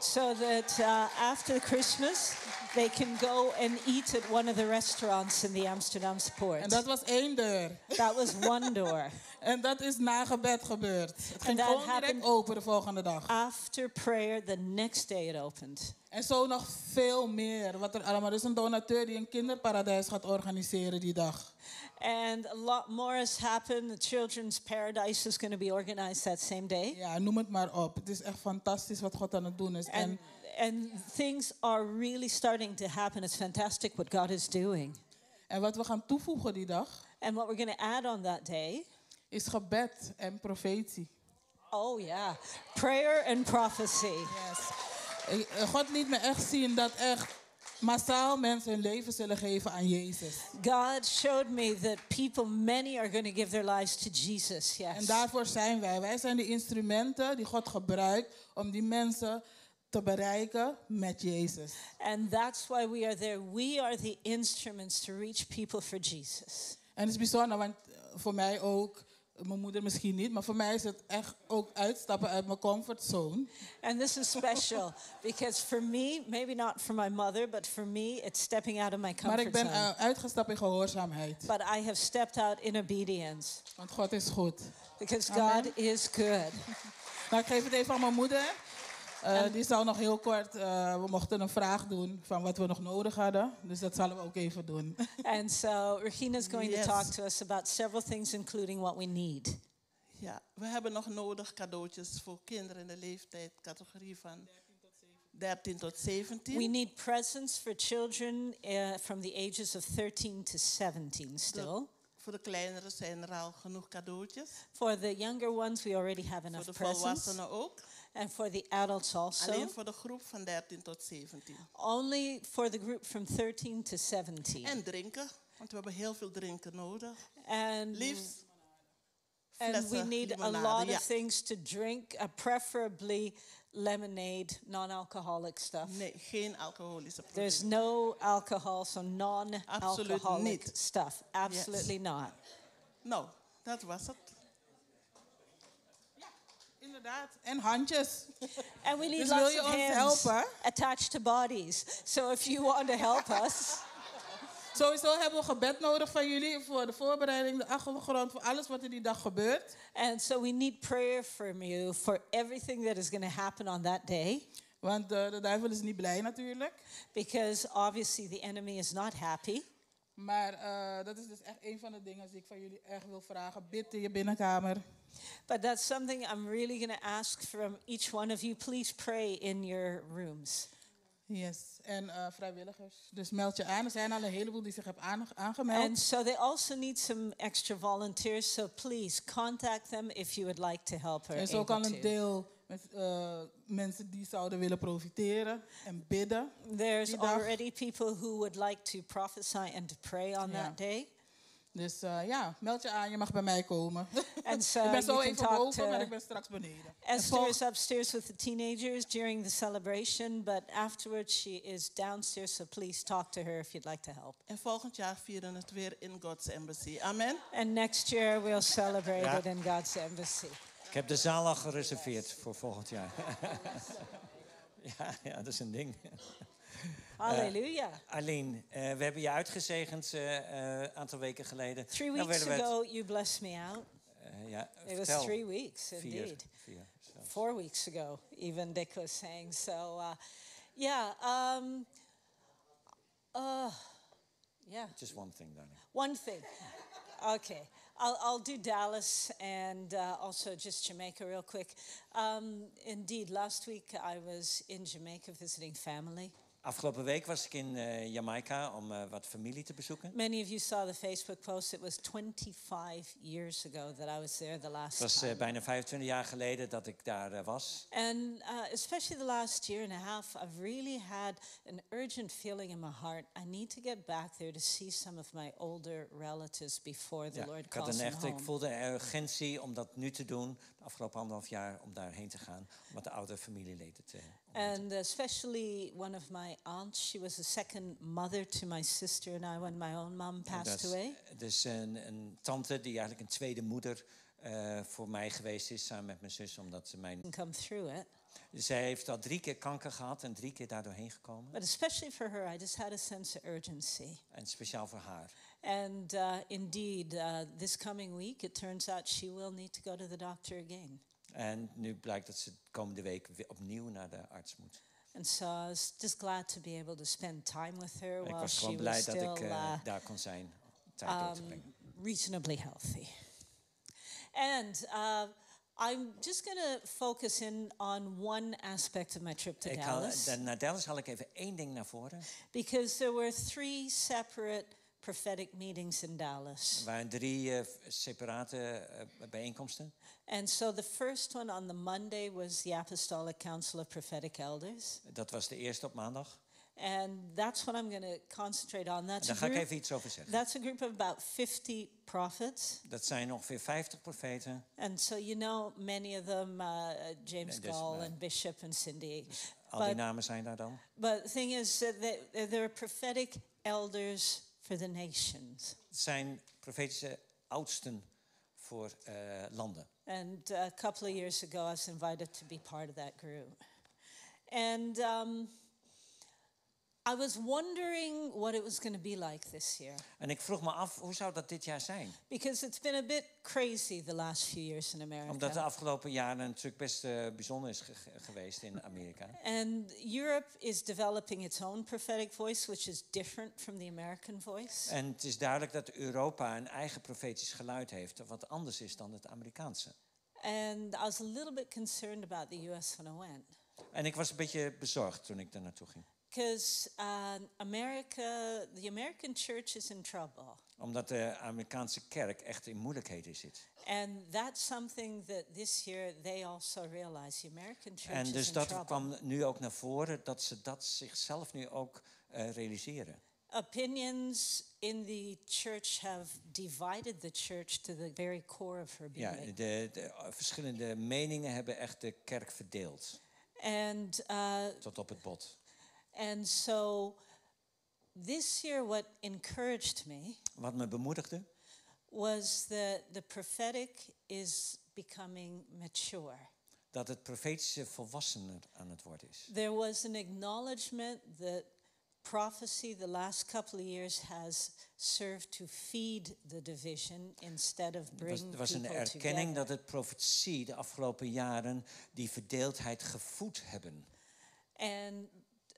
So that uh, after Christmas they can go and eat at one of the restaurants in the Amsterdamse Poort. En dat was één deur. That was one door. En dat is na gebed gebeurd. Het ging gewoon direct open de volgende dag. After prayer, the next day it opened. En zo nog veel meer. Wat er allemaal is, een donateur die een kinderparadijs gaat organiseren die dag. And a lot more has happened. The children's paradise is going to be organized that same day. Ja, noem het maar op. Het is echt fantastisch wat God aan het doen is. And, and things are really starting to happen. It's fantastic what God is doing. En wat we gaan toevoegen die dag. And what we're going to add on that day. Is gebed en profetie. Oh yeah, prayer and prophecy. Yes. God liet me echt zien dat echt massaal mensen hun leven zullen geven aan Jezus. God showed me that people, many are going to give their lives to Jesus. Yes. En daarvoor zijn wij. Wij zijn de instrumenten die God gebruikt om die mensen te bereiken met Jezus. And that's why we are there. We are the instruments to reach people for Jesus. En het is bijzonder, want voor mij ook. Mijn moeder misschien niet, maar voor mij is het echt ook uitstappen uit mijn comfortzone. And this is special because for me, maybe not for my mother, but for me it's stepping out of my comfort zone. Maar ik ben uh, uitgestapt in gehoorzaamheid. But I have stepped out in obedience. Want God is goed. Because Amen. God is good. Nou, ik geef het even aan mijn moeder. Uh, die zal nog heel kort, uh, we mochten een vraag doen van wat we nog nodig hadden. Dus dat zullen we ook even doen. And so Regina is going yes. to talk to us about several things, including what we need. Ja, we hebben nog nodig cadeautjes voor kinderen in de leeftijd, categorie van dertien tot zeventien. We need presents for children uh, from the ages of thirteen to seventeen still. Voor de kleinere zijn er al genoeg cadeautjes. For the younger ones we already have enough presents. Voor de volwassenen ook. And for the adults also. Alleen voor de groep van dertien tot zeventien. Only for the group from thirteen to seventeen. En drinken, want we hebben heel veel drinken nodig. And liefst. And we need a lot of things to drink, uh, preferably lemonade, non-alcoholic stuff. Nee, geen alcoholische producten. There's no alcohol, so non-alcoholic stuff. Absolutely yes. not. Nou, dat was het. Ja, inderdaad. En handjes. And we need dus lots of hands helpen? attached to bodies. So if you want to help us... Sowieso hebben we gebed nodig van jullie voor de voorbereiding, de achtergrond, voor alles wat er die dag gebeurt. And so we need prayer from you for everything that is going to happen on that day. Want de, de duivel is niet blij natuurlijk. Because obviously the enemy is not happy. Maar uh, dat is dus echt een van de dingen die ik van jullie echt wil vragen. Bid in je binnenkamer. But that's something I'm really going to ask from each one of you. Please pray in your rooms. Yes, en uh, vrijwilligers. Dus meld je aan. Er zijn al een heleboel die zich hebben aange- aangemeld. And so they also need some extra volunteers. So please contact them if you would like to help her. Er is ook al een deel met uh, mensen die zouden willen profiteren en bidden. There's already people who would like to prophesy and to pray on yeah. that day. Dus uh, ja, meld je aan. Je mag bij mij komen. And so ik ben zo even boven, maar ik ben straks beneden. Esther is upstairs with the teenagers during the celebration, but afterwards she is downstairs. So please talk to her if you'd like to help. En volgend jaar vieren we het weer in God's Embassy. Amen. And next year we'll celebrate ja. it in God's Embassy. Ik heb de zaal al gereserveerd yes. voor volgend jaar. ja, ja, dat is een ding. Halleluja. Uh, Arlene, uh, we hebben je uitgezegend een uh, uh, aantal weken geleden. Three nou, weeks we ago, you blessed me out. Uh, ja, It vertel. was three weeks, indeed. Vier, vier, Four weeks ago, even Dick was saying. So, uh, yeah. Um, uh, yeah. Just one thing, darling. One thing. Okay. I'll, I'll do Dallas and uh, also just Jamaica real quick. Um, indeed, last week I was in Jamaica visiting family. Afgelopen week was ik in uh, Jamaica om uh, wat familie te bezoeken. Many of you saw the Facebook post. It was twenty-five years ago that I was there the last time. Het was uh, bijna vijfentwintig jaar geleden dat ik daar uh, was. And uh, especially the last year and a half, I've really had an urgent feeling in my heart. I need to get back there to see some of my older relatives before the ja, Lord calls me home. Ik had echt, ik voelde een urgentie om dat nu te doen. De afgelopen anderhalf jaar om daarheen te gaan, om wat de oude familieleden te. And especially one of my aunts, she was the second mother to my sister and I when my own mom passed away. Dus een, een tante die eigenlijk een tweede moeder uh, voor mij geweest is samen met mijn zus, omdat ze mijn. Come through it. Zij heeft al drie keer kanker gehad en drie keer daardoorheen gekomen. But especially for her, I just had a sense of urgency. En speciaal voor haar. And uh, indeed, uh, this coming week, it turns out she will need to go to the doctor again. En nu blijkt dat ze komende week weer opnieuw naar de arts moet. And so I was just glad to be able to spend time with her en while was she was still ik was gewoon blij dat ik uh, daar kon zijn, tijd um, door te brengen. Reasonably healthy. And uh, I'm just going to focus in on one aspect of my trip to ik Dallas. Haal, naar Dallas haal ik even één ding naar voren. Because there were three separate prophetic meetings in Dallas. Er waren drie uh, separate uh, bijeenkomsten. And so the first one on the Monday was the Apostolic Council of Prophetic Elders. Dat was de eerste op maandag. And that's what I'm going to concentrate on. That's daar ga group, ik even iets over zeggen. That's a group of about fifty prophets. Dat zijn ongeveer vijftig profeten. And so you know many of them, uh, James dus, Gall uh, and Bishop and Cindy. Dus al but, die namen zijn daar dan. But the thing is that they, they're prophetic elders for the nations. Zijn profetische oudsten voor uh, landen. And a couple of years ago I was invited to be part of that group. And um, I was wondering what it was going to be like this year. En ik vroeg me af hoe zou dat dit jaar zijn? Because it's been a bit crazy the last few years in America. Omdat de afgelopen jaren natuurlijk best uh, bijzonder is ge- geweest in Amerika. And Europe is developing its own prophetic voice which is different from the American voice. En het is duidelijk dat Europa een eigen profetisch geluid heeft wat anders is dan het Amerikaanse. And I was a little bit concerned about the U S when I went. En ik was een beetje bezorgd toen ik daar naartoe ging. Because uh, America, the American church is in trouble. Omdat de Amerikaanse kerk echt in moeilijkheden zit. And that's something that this year they also realize. The American church en dus is in dat trouble. Kwam nu ook naar voren dat ze dat zichzelf nu ook uh, realiseren. Opinions in the church have divided the church to the very core of her being. Ja, de, de verschillende meningen hebben echt de kerk verdeeld. And, uh, tot op het bot. And so this year what encouraged me Wat me bemoedigde was that the prophetic is becoming mature. Dat het profetische volwassener aan het worden is. There was an acknowledgement that prophecy the last couple of years has served to feed the division instead of bringing people together. Er was een erkenning dat het profetie de afgelopen jaren die verdeeldheid gevoed hebben. And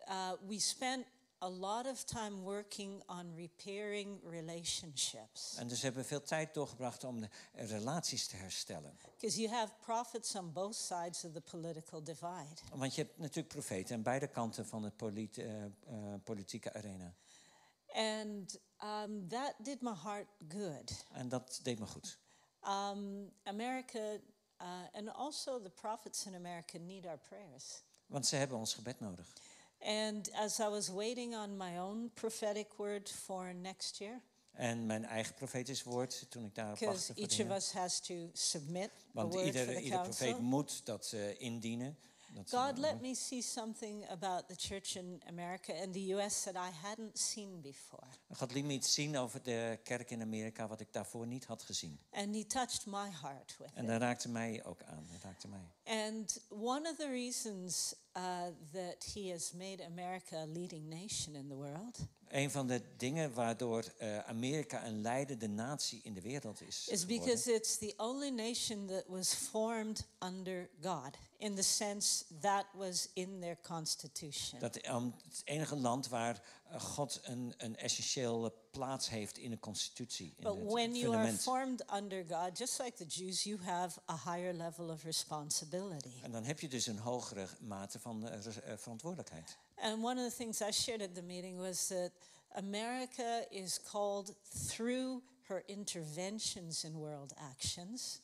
Uh, we spent a lot of time working on repairing relationships. En dus hebben we veel tijd doorgebracht om de relaties te herstellen. Because you have prophets on both sides of the political divide. Want je hebt natuurlijk profeten aan beide kanten van het polit- uh, uh, politieke arena. And um, that did my heart good. En dat deed me goed. Um, America uh, and also the prophets in America need our prayers. Want ze hebben ons gebed nodig. And as I was waiting on my own prophetic word for next year. En mijn eigen profetisch woord toen ik daarop wachtte. Because each of us has to submit a word for the council. Want ieder profeet moet dat uh, indienen. Dat God let me see something about the church in America and the U S that I hadn't seen before. God liet me iets zien over de kerk in Amerika wat ik daarvoor niet had gezien. And he touched my heart with it. En dat raakte mij ook aan. Dat raakte mij. And one of the reasons uh, that he has made America a leading nation in the world. Een van de dingen waardoor uh, Amerika een leidende natie in de wereld is. Is because it's the only nation that was formed under God, in the sense that was in their constitution. Dat um, het enige land waar uh, God een, een essentiële plaats heeft in de constitutie. But in when you are formed under God, just like the Jews, you have a higher level of responsibility. En dan heb je dus een hogere mate van uh, verantwoordelijkheid. And one of the things I shared at the meeting was that America is called through her interventions in world actions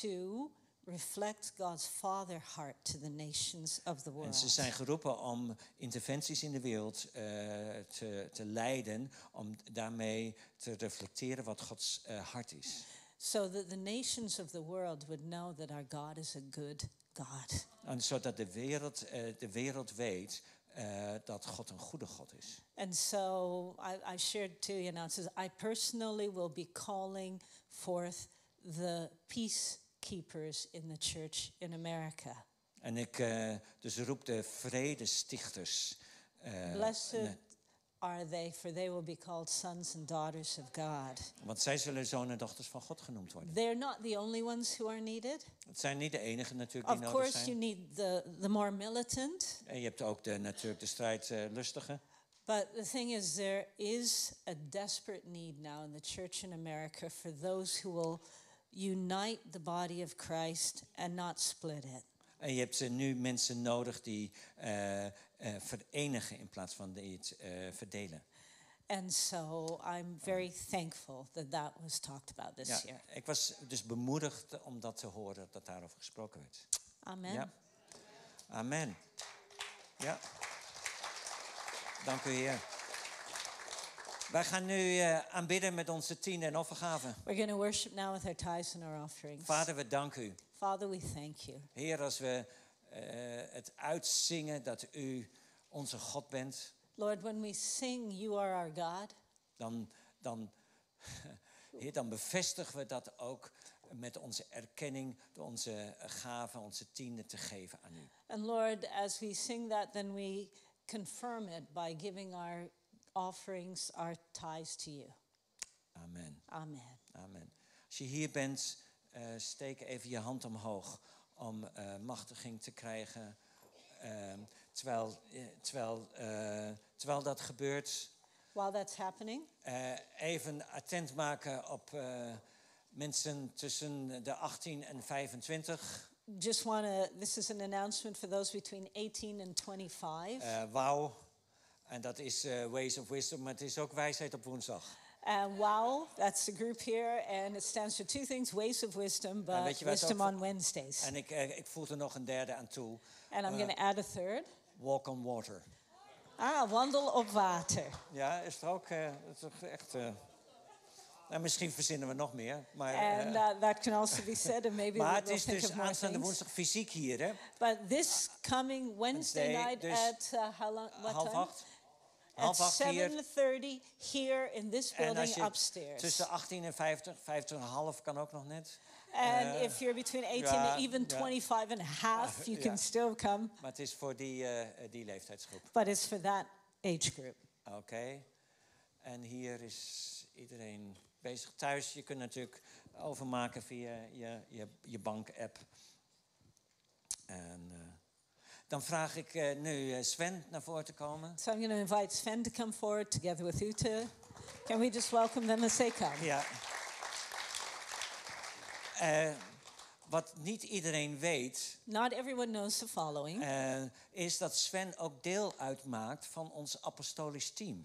to reflect God's father heart to the nations of the world. En ze zijn geroepen om interventies in de wereld uh, te, te leiden, om daarmee te reflecteren wat Gods uh, hart is. So that the nations of the world would know that our God is a good God. En zodat de wereld, uh, de wereld weet uh, dat God een goede God is. And so I, I shared too, you know, it says, I personally will be calling forth the peacekeepers in the church in America. En ik uh, dus roep de vredestichters. Uh, Blessed ne- are they, for they will be called sons and daughters of God. Want zij zullen zonen en dochters van God genoemd worden. They're not the only ones who are needed. Het zijn niet de enigen natuurlijk die nodig zijn. Of course you need the the more militant. En je hebt ook de natuurlijk de strijdlustigen. But the thing is, there is a desperate need now in the church in America for those who will unite the body of Christ and not split it. En je hebt nu mensen nodig die uh, uh, verenigen in plaats van het uh, verdelen. And so I'm very thankful that that was talked about this ja, year. Ik was dus bemoedigd om dat te horen, dat daarover gesproken werd. Amen. Ja. Amen. Ja. Dank u, Heer. Wij gaan nu uh, aanbidden met onze tiende en offergaven. We're going to worship now with our tithes and our offerings. Vader, we danken u. Father, we thank you. Heer, als we uh, het uitzingen dat u onze God bent. Lord, when we sing, you are our God. Dan, dan, Heer, dan bevestigen we dat ook met onze erkenning door onze gaven, onze tiende te geven aan u. And Lord, as we sing that, then we confirm it by giving our offerings, our tithes to you. Amen. Amen. Amen. Als je hier bent, Uh, steek even je hand omhoog om uh, machtiging te krijgen. Uh, terwijl, uh, terwijl, uh, terwijl dat gebeurt. While that's happening. Uh, even attent maken op uh, mensen tussen de achttien en vijfentwintig. Just want to, this is an announcement for those between eighteen and twenty-five. Uh, wow. En dat is uh, Ways of Wisdom, maar het is ook Wijsheid op Woensdag. And wow, that's the group here, and it stands for two things: Ways of Wisdom, but Wisdom on Wednesdays. En ik, uh, ik voeg er nog een derde aan toe. And I'm uh, going to add a third. Walk on water. Ah, wandel op water. Ja, is er ook. Uh, is er echt. Uh, nou, misschien verzinnen we nog meer. Maar, and uh, that, that can also be said, and maybe maar het is dus aanstaande woensdag fysiek hier, hè? But this coming Wednesday Day, night dus at uh, how long? What half time? Acht. At seven thirty here in this building upstairs. Tussen achttien en vijftig, vijftig en een half kan ook nog net. And uh, if you're between eighteen ja, and even ja. twenty-five and a half, you ja. can still come. Maar het is voor die, uh, die leeftijdsgroep. But it's for that age group. Oké. Okay. En hier is iedereen bezig thuis. Je kunt natuurlijk overmaken via je, je, je bank-app. En... Uh, dan vraag ik uh, nu uh, Sven naar voren te komen. So I'm going to invite Sven to come forward together with Uta. Can we just welcome them as they come? Ja. Uh, wat niet iedereen weet... Not everyone knows the following. Uh, is dat Sven ook deel uitmaakt van ons apostolisch team.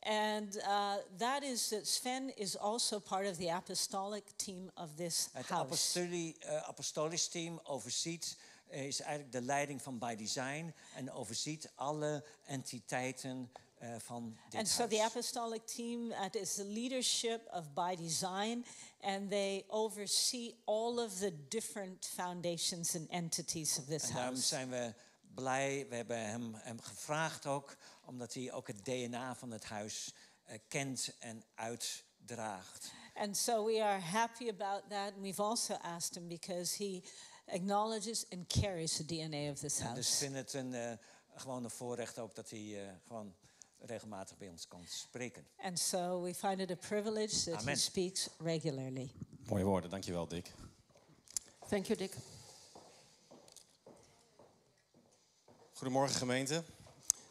And uh, that is that Sven is also part of the apostolic team of this house. Het apostoli- uh, apostolisch team overziet... is eigenlijk de leiding van By Design en overziet alle entiteiten uh, van dit And huis. So the apostolic team uh, is the leadership of By Design, and they oversee all of the different foundations and entities of this house. En daarom house. zijn we blij. We hebben hem, hem gevraagd ook, omdat hij ook het D N A van het huis uh, kent en uit. Draagt. And so we are happy about that. And we've also asked him because he acknowledges and carries the D N A of this house. Dus vind het een uh, gewoon een voorrecht ook dat hij uh, gewoon regelmatig bij ons komt spreken. And so we find it a privilege that Amen. He speaks regularly. Mooie woorden, dankjewel, Dick. Thank you, Dick. Goedemorgen, gemeente.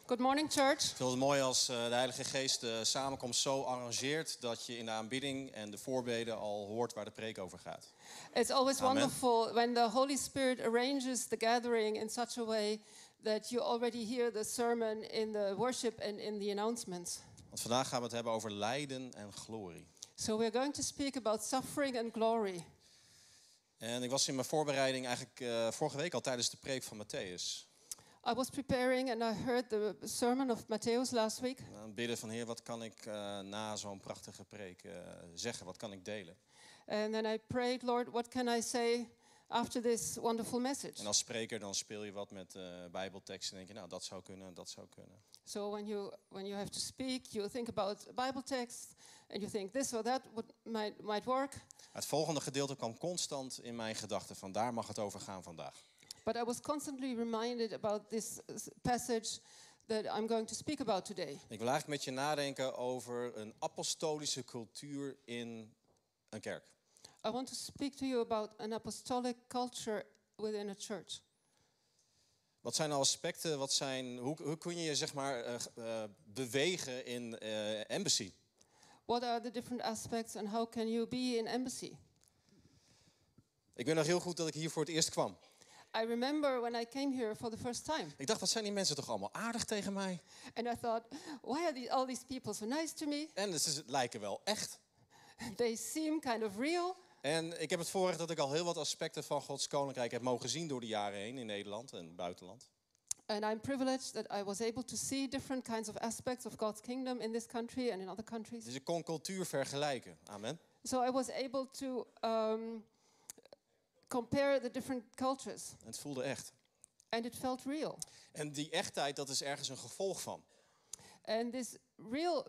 Good morning, church. Ik vind het mooi als de Heilige Geest de samenkomst zo arrangeert dat je in de aanbidding en de voorbeden al hoort waar de preek over gaat. It's always Amen. Wonderful when the Holy Spirit arranges the gathering in such a way that you already hear the sermon in the worship and in the announcements. Want vandaag gaan we het hebben over lijden en glorie. So we're going to speak about suffering and glory. En ik was in mijn voorbereiding eigenlijk uh, vorige week al tijdens de preek van Mattheüs. I was preparing and I heard the sermon of Mattheüs last week. Bidden van Heer, wat kan ik uh, na zo'n prachtige preek uh, zeggen? Wat kan ik delen? And then I prayed, Lord, what can I say after this wonderful message? En als spreker dan speel je wat met uh, Bijbelteksten en denk je, nou, dat zou kunnen, dat zou kunnen. So when you when you have to speak, you think about Bible text and you think this or that would, might might work. Het volgende gedeelte kwam constant in mijn gedachten. Van daar mag het over gaan vandaag. But I was constantly reminded about this passage that I'm going to speak about today. Ik wil eigenlijk met je nadenken over een apostolische cultuur in een kerk. I want to speak to you about an apostolic culture within a church. Wat zijn aspecten? Wat zijn? Hoe, hoe kun je je zeg maar uh, uh, bewegen in uh, embassy? What are the different aspects and how can you be in embassy? Ik weet nog heel goed dat ik hier voor het eerst kwam. I remember when I came here for the first time. Ik dacht, wat zijn die mensen toch allemaal aardig tegen mij? And I thought, why are these, all these people so nice to me? En ze lijken wel echt. They seem kind of real. En ik heb het voorrecht dat ik al heel wat aspecten van Gods Koninkrijk heb mogen zien door de jaren heen in Nederland en buitenland. And I'm privileged that I was able to see different kinds of aspects of God's kingdom in this country and in other countries. Dus ik kon cultuur vergelijken. Amen. So I was able to um, compare the different cultures. En het voelde echt. And it felt real. En die echtheid, dat is ergens een gevolg van. And this real,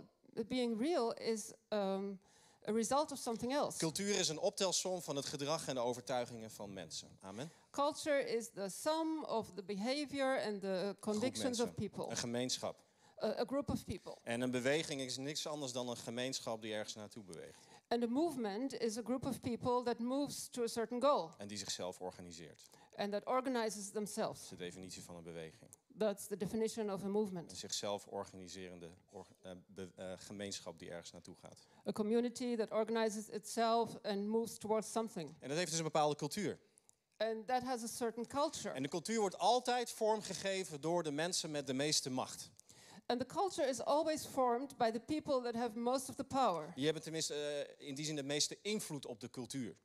being real is um, a result of something else. Cultuur is een optelsom van het gedrag en de overtuigingen van mensen. Amen. Culture is the sum of the behavior and the convictions of people. Een gemeenschap. A, a group of people. En een beweging is niks anders dan een gemeenschap die ergens naartoe beweegt. And a movement is a group of people that moves to a certain goal. En die zichzelf organiseert. And that organizes themselves. Dat is de definitie van een beweging. That's the definition of a movement. Een zichzelf organiserende or, uh, be, uh, gemeenschap die ergens naartoe gaat. A community that organizes itself and moves towards something. En dat heeft dus een bepaalde cultuur. And that has a certain culture. En de cultuur wordt altijd vormgegeven door de mensen met de meeste macht. And the culture is always formed by the people that have most of the power. Die hebben tenminste uh, in die zin de meeste invloed op de cultuur.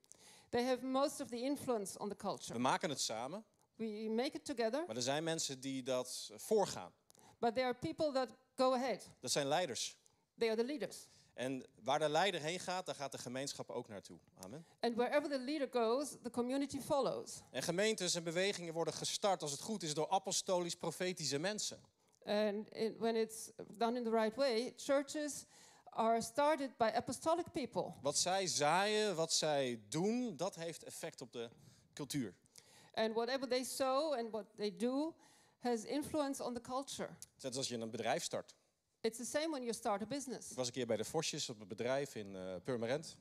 They have most of the influence on the culture. We maken het samen. We make it together. Maar er zijn mensen die dat voorgaan. But there are people that go ahead. Dat zijn leiders. They are the leaders. En waar de leider heen gaat, daar gaat de gemeenschap ook naartoe. Amen. And wherever the leader goes, the community follows. En gemeentes en bewegingen worden gestart, als het goed is, door apostolisch-profetische mensen. And when it's done in the right way, churches are started by apostolic people. Wat zij zaaien, wat zij doen, dat heeft effect op de cultuur. And whatever they sow and what they do has influence on the culture. Net als je een bedrijf start. It's the same when you start a business. Ik was een keer bij de Vosjes op een bedrijf in uh, Purmerend.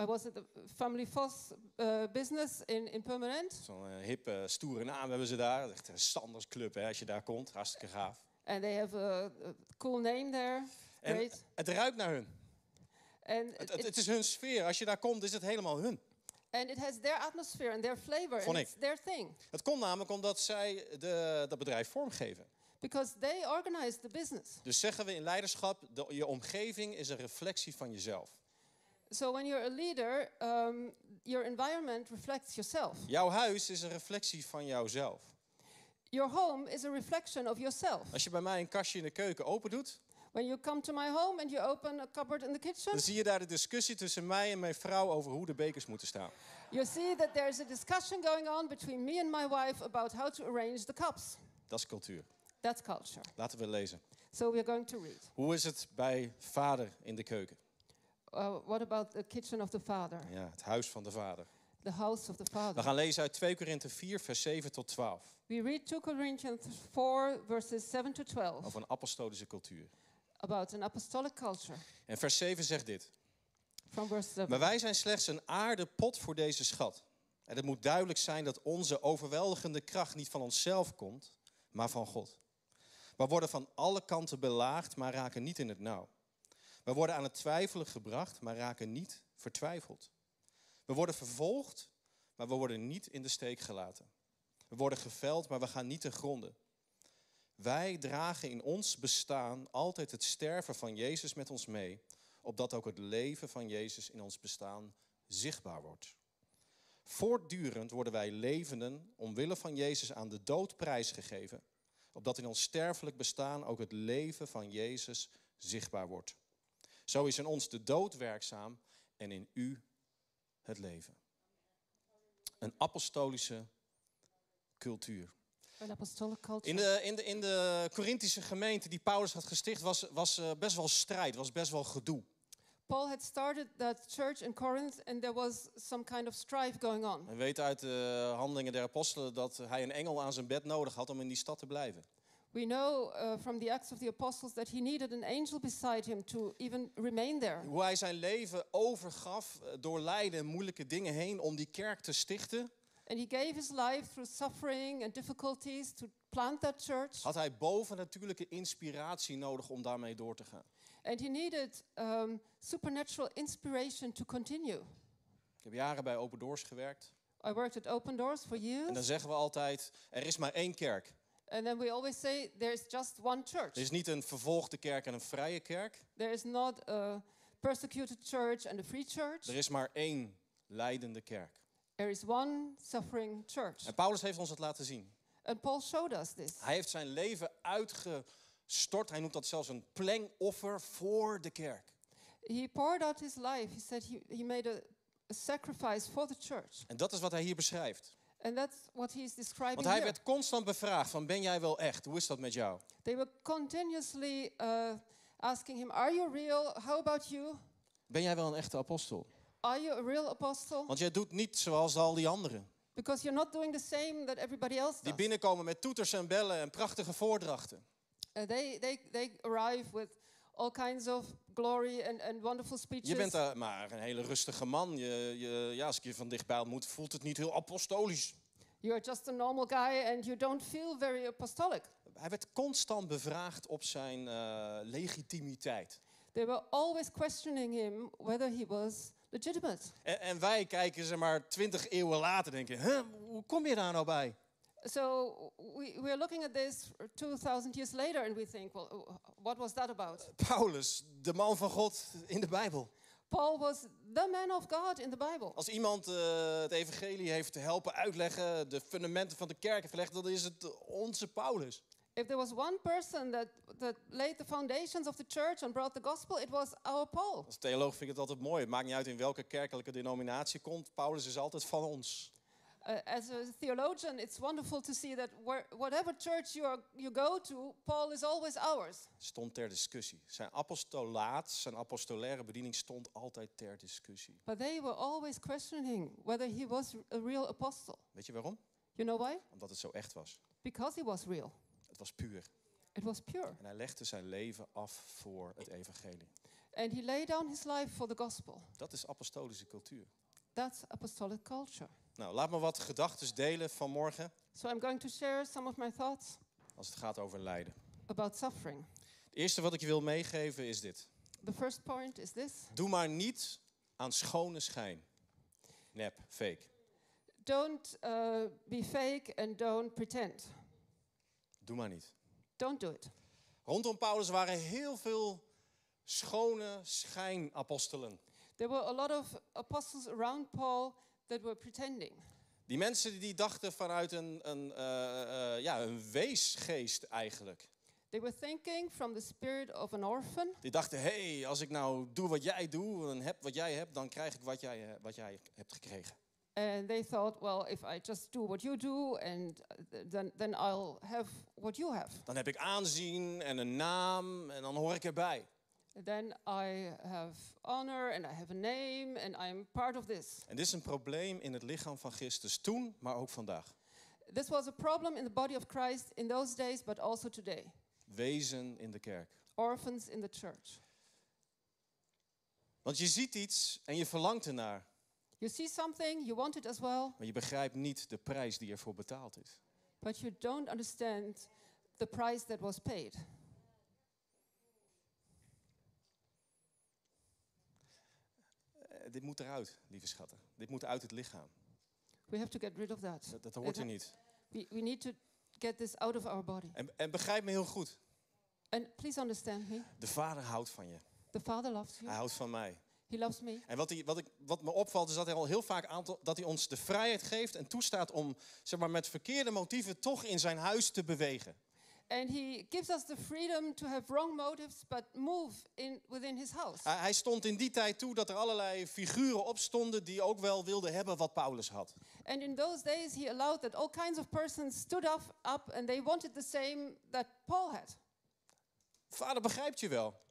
I was at the family Vos uh, business in, in Purmerend. Zo'n uh, hippe, stoere naam hebben ze daar. Echt een Sanders Club, hè, als je daar komt. Hartstikke gaaf. And they have a, a cool name there. Great. En het ruikt naar hun. And het, het, het is hun sfeer. Als je daar komt, is het helemaal hun. And it has their atmosphere and their flavor and it's their thing. Het komt namelijk omdat zij de, dat bedrijf vormgeven. Because they organize the business. Dus zeggen we in leiderschap, de, je omgeving is een reflectie van jezelf. So when you're a leader, um, your environment reflects yourself. Jouw huis is een reflectie van jouzelf. Your home is a reflection of yourself. Als je bij mij een kastje in de keuken open doet. When you come to my home and you open a cupboard in the kitchen. Dan zie je daar de discussie tussen mij en mijn vrouw over hoe de bekers moeten staan. You see that there's a discussion going on between me and my wife about how to arrange the cups. Dat is cultuur. That's culture. Laten we lezen. So we're going to read. Hoe is het bij vader in de keuken? Uh, what about the kitchen of the father? Ja, het huis van de vader. The house of the father. We gaan lezen uit twee Korinthe vier vers zeven tot twaalf. We read two Corinthians four verses seven to twelve. Over een apostolische cultuur. About an apostolic culture. En vers zeven zegt dit. From verse seven. Maar wij zijn slechts een aardepot voor deze schat. En het moet duidelijk zijn dat onze overweldigende kracht niet van onszelf komt, maar van God. We worden van alle kanten belaagd, maar raken niet in het nauw. We worden aan het twijfelen gebracht, maar raken niet vertwijfeld. We worden vervolgd, maar we worden niet in de steek gelaten. We worden geveld, maar we gaan niet ten gronde. Wij dragen in ons bestaan altijd het sterven van Jezus met ons mee, opdat ook het leven van Jezus in ons bestaan zichtbaar wordt. Voortdurend worden wij levenden omwille van Jezus aan de dood prijsgegeven, opdat in ons sterfelijk bestaan ook het leven van Jezus zichtbaar wordt. Zo is in ons de dood werkzaam en in u het leven. Een apostolische cultuur. In de, in de, in de Corinthische gemeente die Paulus had gesticht was, was best wel strijd, was best wel gedoe. Paul had started that church in Corinth and there was some kind of strife going on. We weten uit de Handelingen der Apostelen dat hij een engel aan zijn bed nodig had om in die stad te blijven. We know uh, from the Acts of the Apostles that he needed an angel beside him to even remain there. Hoe hij zijn leven overgaf door lijden en moeilijke dingen heen om die kerk te stichten. And he gave his life through suffering and difficulties to plant that church. Had hij bovennatuurlijke inspiratie nodig om daarmee door te gaan. And he needed um, supernatural inspiration to continue. Ik heb jaren bij Open Doors gewerkt. I worked at Open Doors for years. En dan zeggen we altijd, er is maar één kerk. And then we always say there is just one church. Er is niet een vervolgde kerk en een vrije kerk. There is not a persecuted church and a free church. Er is maar één lijdende kerk. There is one suffering church. En Paulus heeft ons dat laten zien. And Paul showed us this. Hij heeft zijn leven uitgestort. Hij noemt dat zelfs een plengoffer voor de kerk. He poured out his life. He said he, he made a, a sacrifice for the church. En dat is wat hij hier beschrijft. And that's what he is describing. Want hij here. werd constant bevraagd van ben jij wel echt? Hoe is dat met jou? They were continuously uh, asking him, are you real? How about you? Ben jij wel een echte apostel? Are you a real apostle? Want jij doet niet zoals al die anderen. Because you're not doing the same that everybody else does. Die binnenkomen met toeters en bellen en prachtige voordrachten. Uh, they, they, they arrive with all kinds of glory and, and wonderful speeches. Je bent uh, maar een hele rustige man. Je, je, ja, als ik je van dichtbij ontmoet, voelt het niet heel apostolisch. You're just a normal guy and you don't feel very apostolic. Hij werd constant bevraagd op zijn uh, legitimiteit. They were always questioning him whether he was legitimate. En, en wij kijken ze maar twintig eeuwen later denken, huh, hoe kom je daar nou bij? So we we're looking at this two thousand years later and we think, well, what was that about? Paulus, de man van God in de Bijbel. Paul was the man of God in the Bible. Als iemand uh, het evangelie heeft helpen uitleggen, de fundamenten van de kerk heeft gelegd, dan is het onze Paulus. If there was one person that that laid the foundations of the church and brought the gospel, it was our Paul. Als theoloog vind ik het altijd mooi. Het maakt niet uit in welke kerkelijke denominatie komt. Paulus is altijd van ons. Uh, as a theologian, it's wonderful to see that where, whatever church you, are, you go to, Paul is always ours. Stond ter discussie. Zijn apostolaat, zijn apostolaire bediening stond altijd ter discussie. But they were always questioning whether he was a real apostle. Weet je waarom? You know why? Omdat het zo echt was. Because he was real. Het was puur. It was pure. En hij legde zijn leven af voor het evangelie. And he laid down his life for the gospel. Dat is apostolische cultuur. That's apostolic culture. Nou, laat me wat gedachten delen vanmorgen. So I'm going to share some of my thoughts. Als het gaat over lijden. About suffering. Het eerste wat ik je wil meegeven is dit. The first point is this. Doe maar niet aan schone schijn. Nep, fake. Don't uh, be fake and don't pretend. Doe maar niet. Don't do it. Rondom Paulus waren heel veel schone schijnapostelen. There were a lot of apostles around Paul that were pretending. Die mensen die dachten vanuit een, een, uh, uh, ja, een weesgeest eigenlijk. They were thinking from the spirit of an orphan. Die dachten, hé, hey, als ik nou doe wat jij doet en heb wat jij hebt, dan krijg ik wat jij, wat jij hebt gekregen. And they thought, well, if I just do what you do, and then, then I'll have what you have. Dan heb ik aanzien en een naam en dan hoor ik erbij. Then I have honor and I have a name and I'm part of this. En dit is een probleem in het lichaam van Christus toen, maar ook vandaag. This was a problem in the body of Christ in those days, but also today. Wezen in de kerk. Orphans in the church. Want je ziet iets en je verlangt ernaar. You see something, you want it as well. Maar je begrijpt niet de prijs die ervoor betaald is. But you don't understand the price that was paid. Dit moet eruit, lieve schatten. Dit moet uit het lichaam. We have to get rid of that. Dat, dat hoort er niet. We, we need to get this out of our body. En, en begrijp me heel goed. And please understand me. De Vader houdt van je. The Father loves you. Hij houdt van mij. He loves me. En wat, hij, wat, ik, wat me opvalt is dat hij al heel vaak aantal, dat hij ons de vrijheid geeft en toestaat om zeg maar, met verkeerde motieven toch in zijn huis te bewegen. And he gives us the freedom to have wrong motives, but move in within his house. Hij stond in die tijd toe dat er allerlei figuren opstonden die ook wel wilden hebben wat Paulus had. And in those days he allowed that all kinds of persons stood up and they wanted the same that Paul had. Vader begrijpt je wel.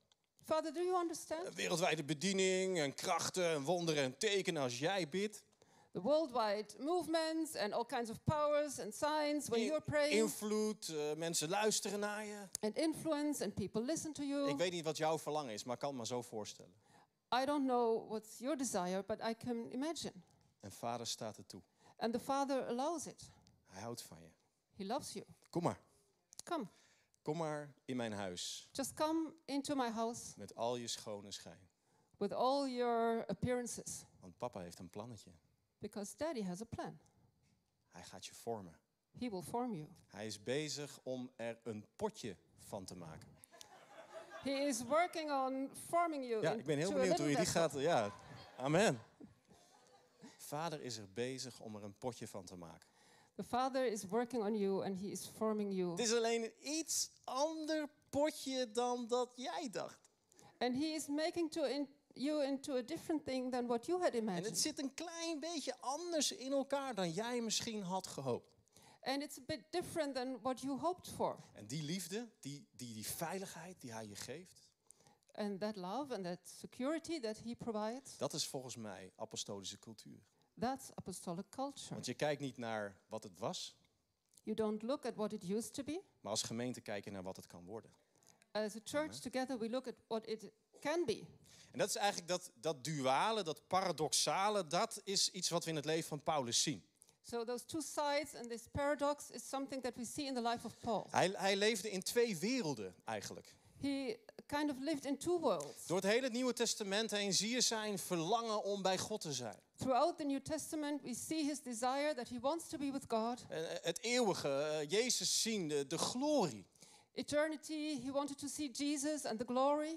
Father, do you understand? Wereldwijde bediening en krachten en wonderen en tekenen als jij bidt. The worldwide movements and all kinds of powers and signs when you're praying. Invloed, uh, mensen luisteren naar je. And influence and people listen to you. Ik weet niet wat jouw verlangen is, maar ik kan het me zo voorstellen. I don't know what's your desire, but I can imagine. En Vader staat er toe. And the Father allows it. Hij houdt van je. He loves you. Kom maar. Kom. Kom maar in mijn huis. Just come into my house. Met al je schone schijn. With all your appearances. Want papa heeft een plannetje. Because Daddy has a plan. Hij gaat je vormen. He will form you. Hij is bezig om er een potje van te maken. He is working on forming you. Ja, ik ben heel benieuwd hoe je die gaat. Ja, amen. Vader is er bezig om er een potje van te maken. The Father is working on you and he is forming you. Het is alleen een iets ander potje dan dat jij dacht. And he is making to in you into a different thing than what you had imagined. En het zit een klein beetje anders in elkaar dan jij misschien had gehoopt. And it's a bit different than what you hoped for. En die liefde, die, die, die veiligheid die hij je geeft. And that love and that security that he provides. Dat is volgens mij apostolische cultuur. That's apostolic culture. Want je kijkt niet naar wat het was. You don't look at what it used to be. Maar als gemeente kijken naar wat het kan worden. As a church Amen. Together we look at what it can be. En dat is eigenlijk dat, dat duale, dat paradoxale, dat is iets wat we in het leven van Paulus zien. So those two sides and this paradox is something that we see in the life of Paul. Hij, hij leefde in twee werelden eigenlijk. He kind of lived in two worlds. Door het hele Nieuwe Testament heen zie je zijn verlangen om bij God te zijn. Throughout the New Testament we see his desire that he wants to be with God. En het eeuwige, Jezus zien, de, de glorie. Eternity, he wanted to see Jesus and the glory.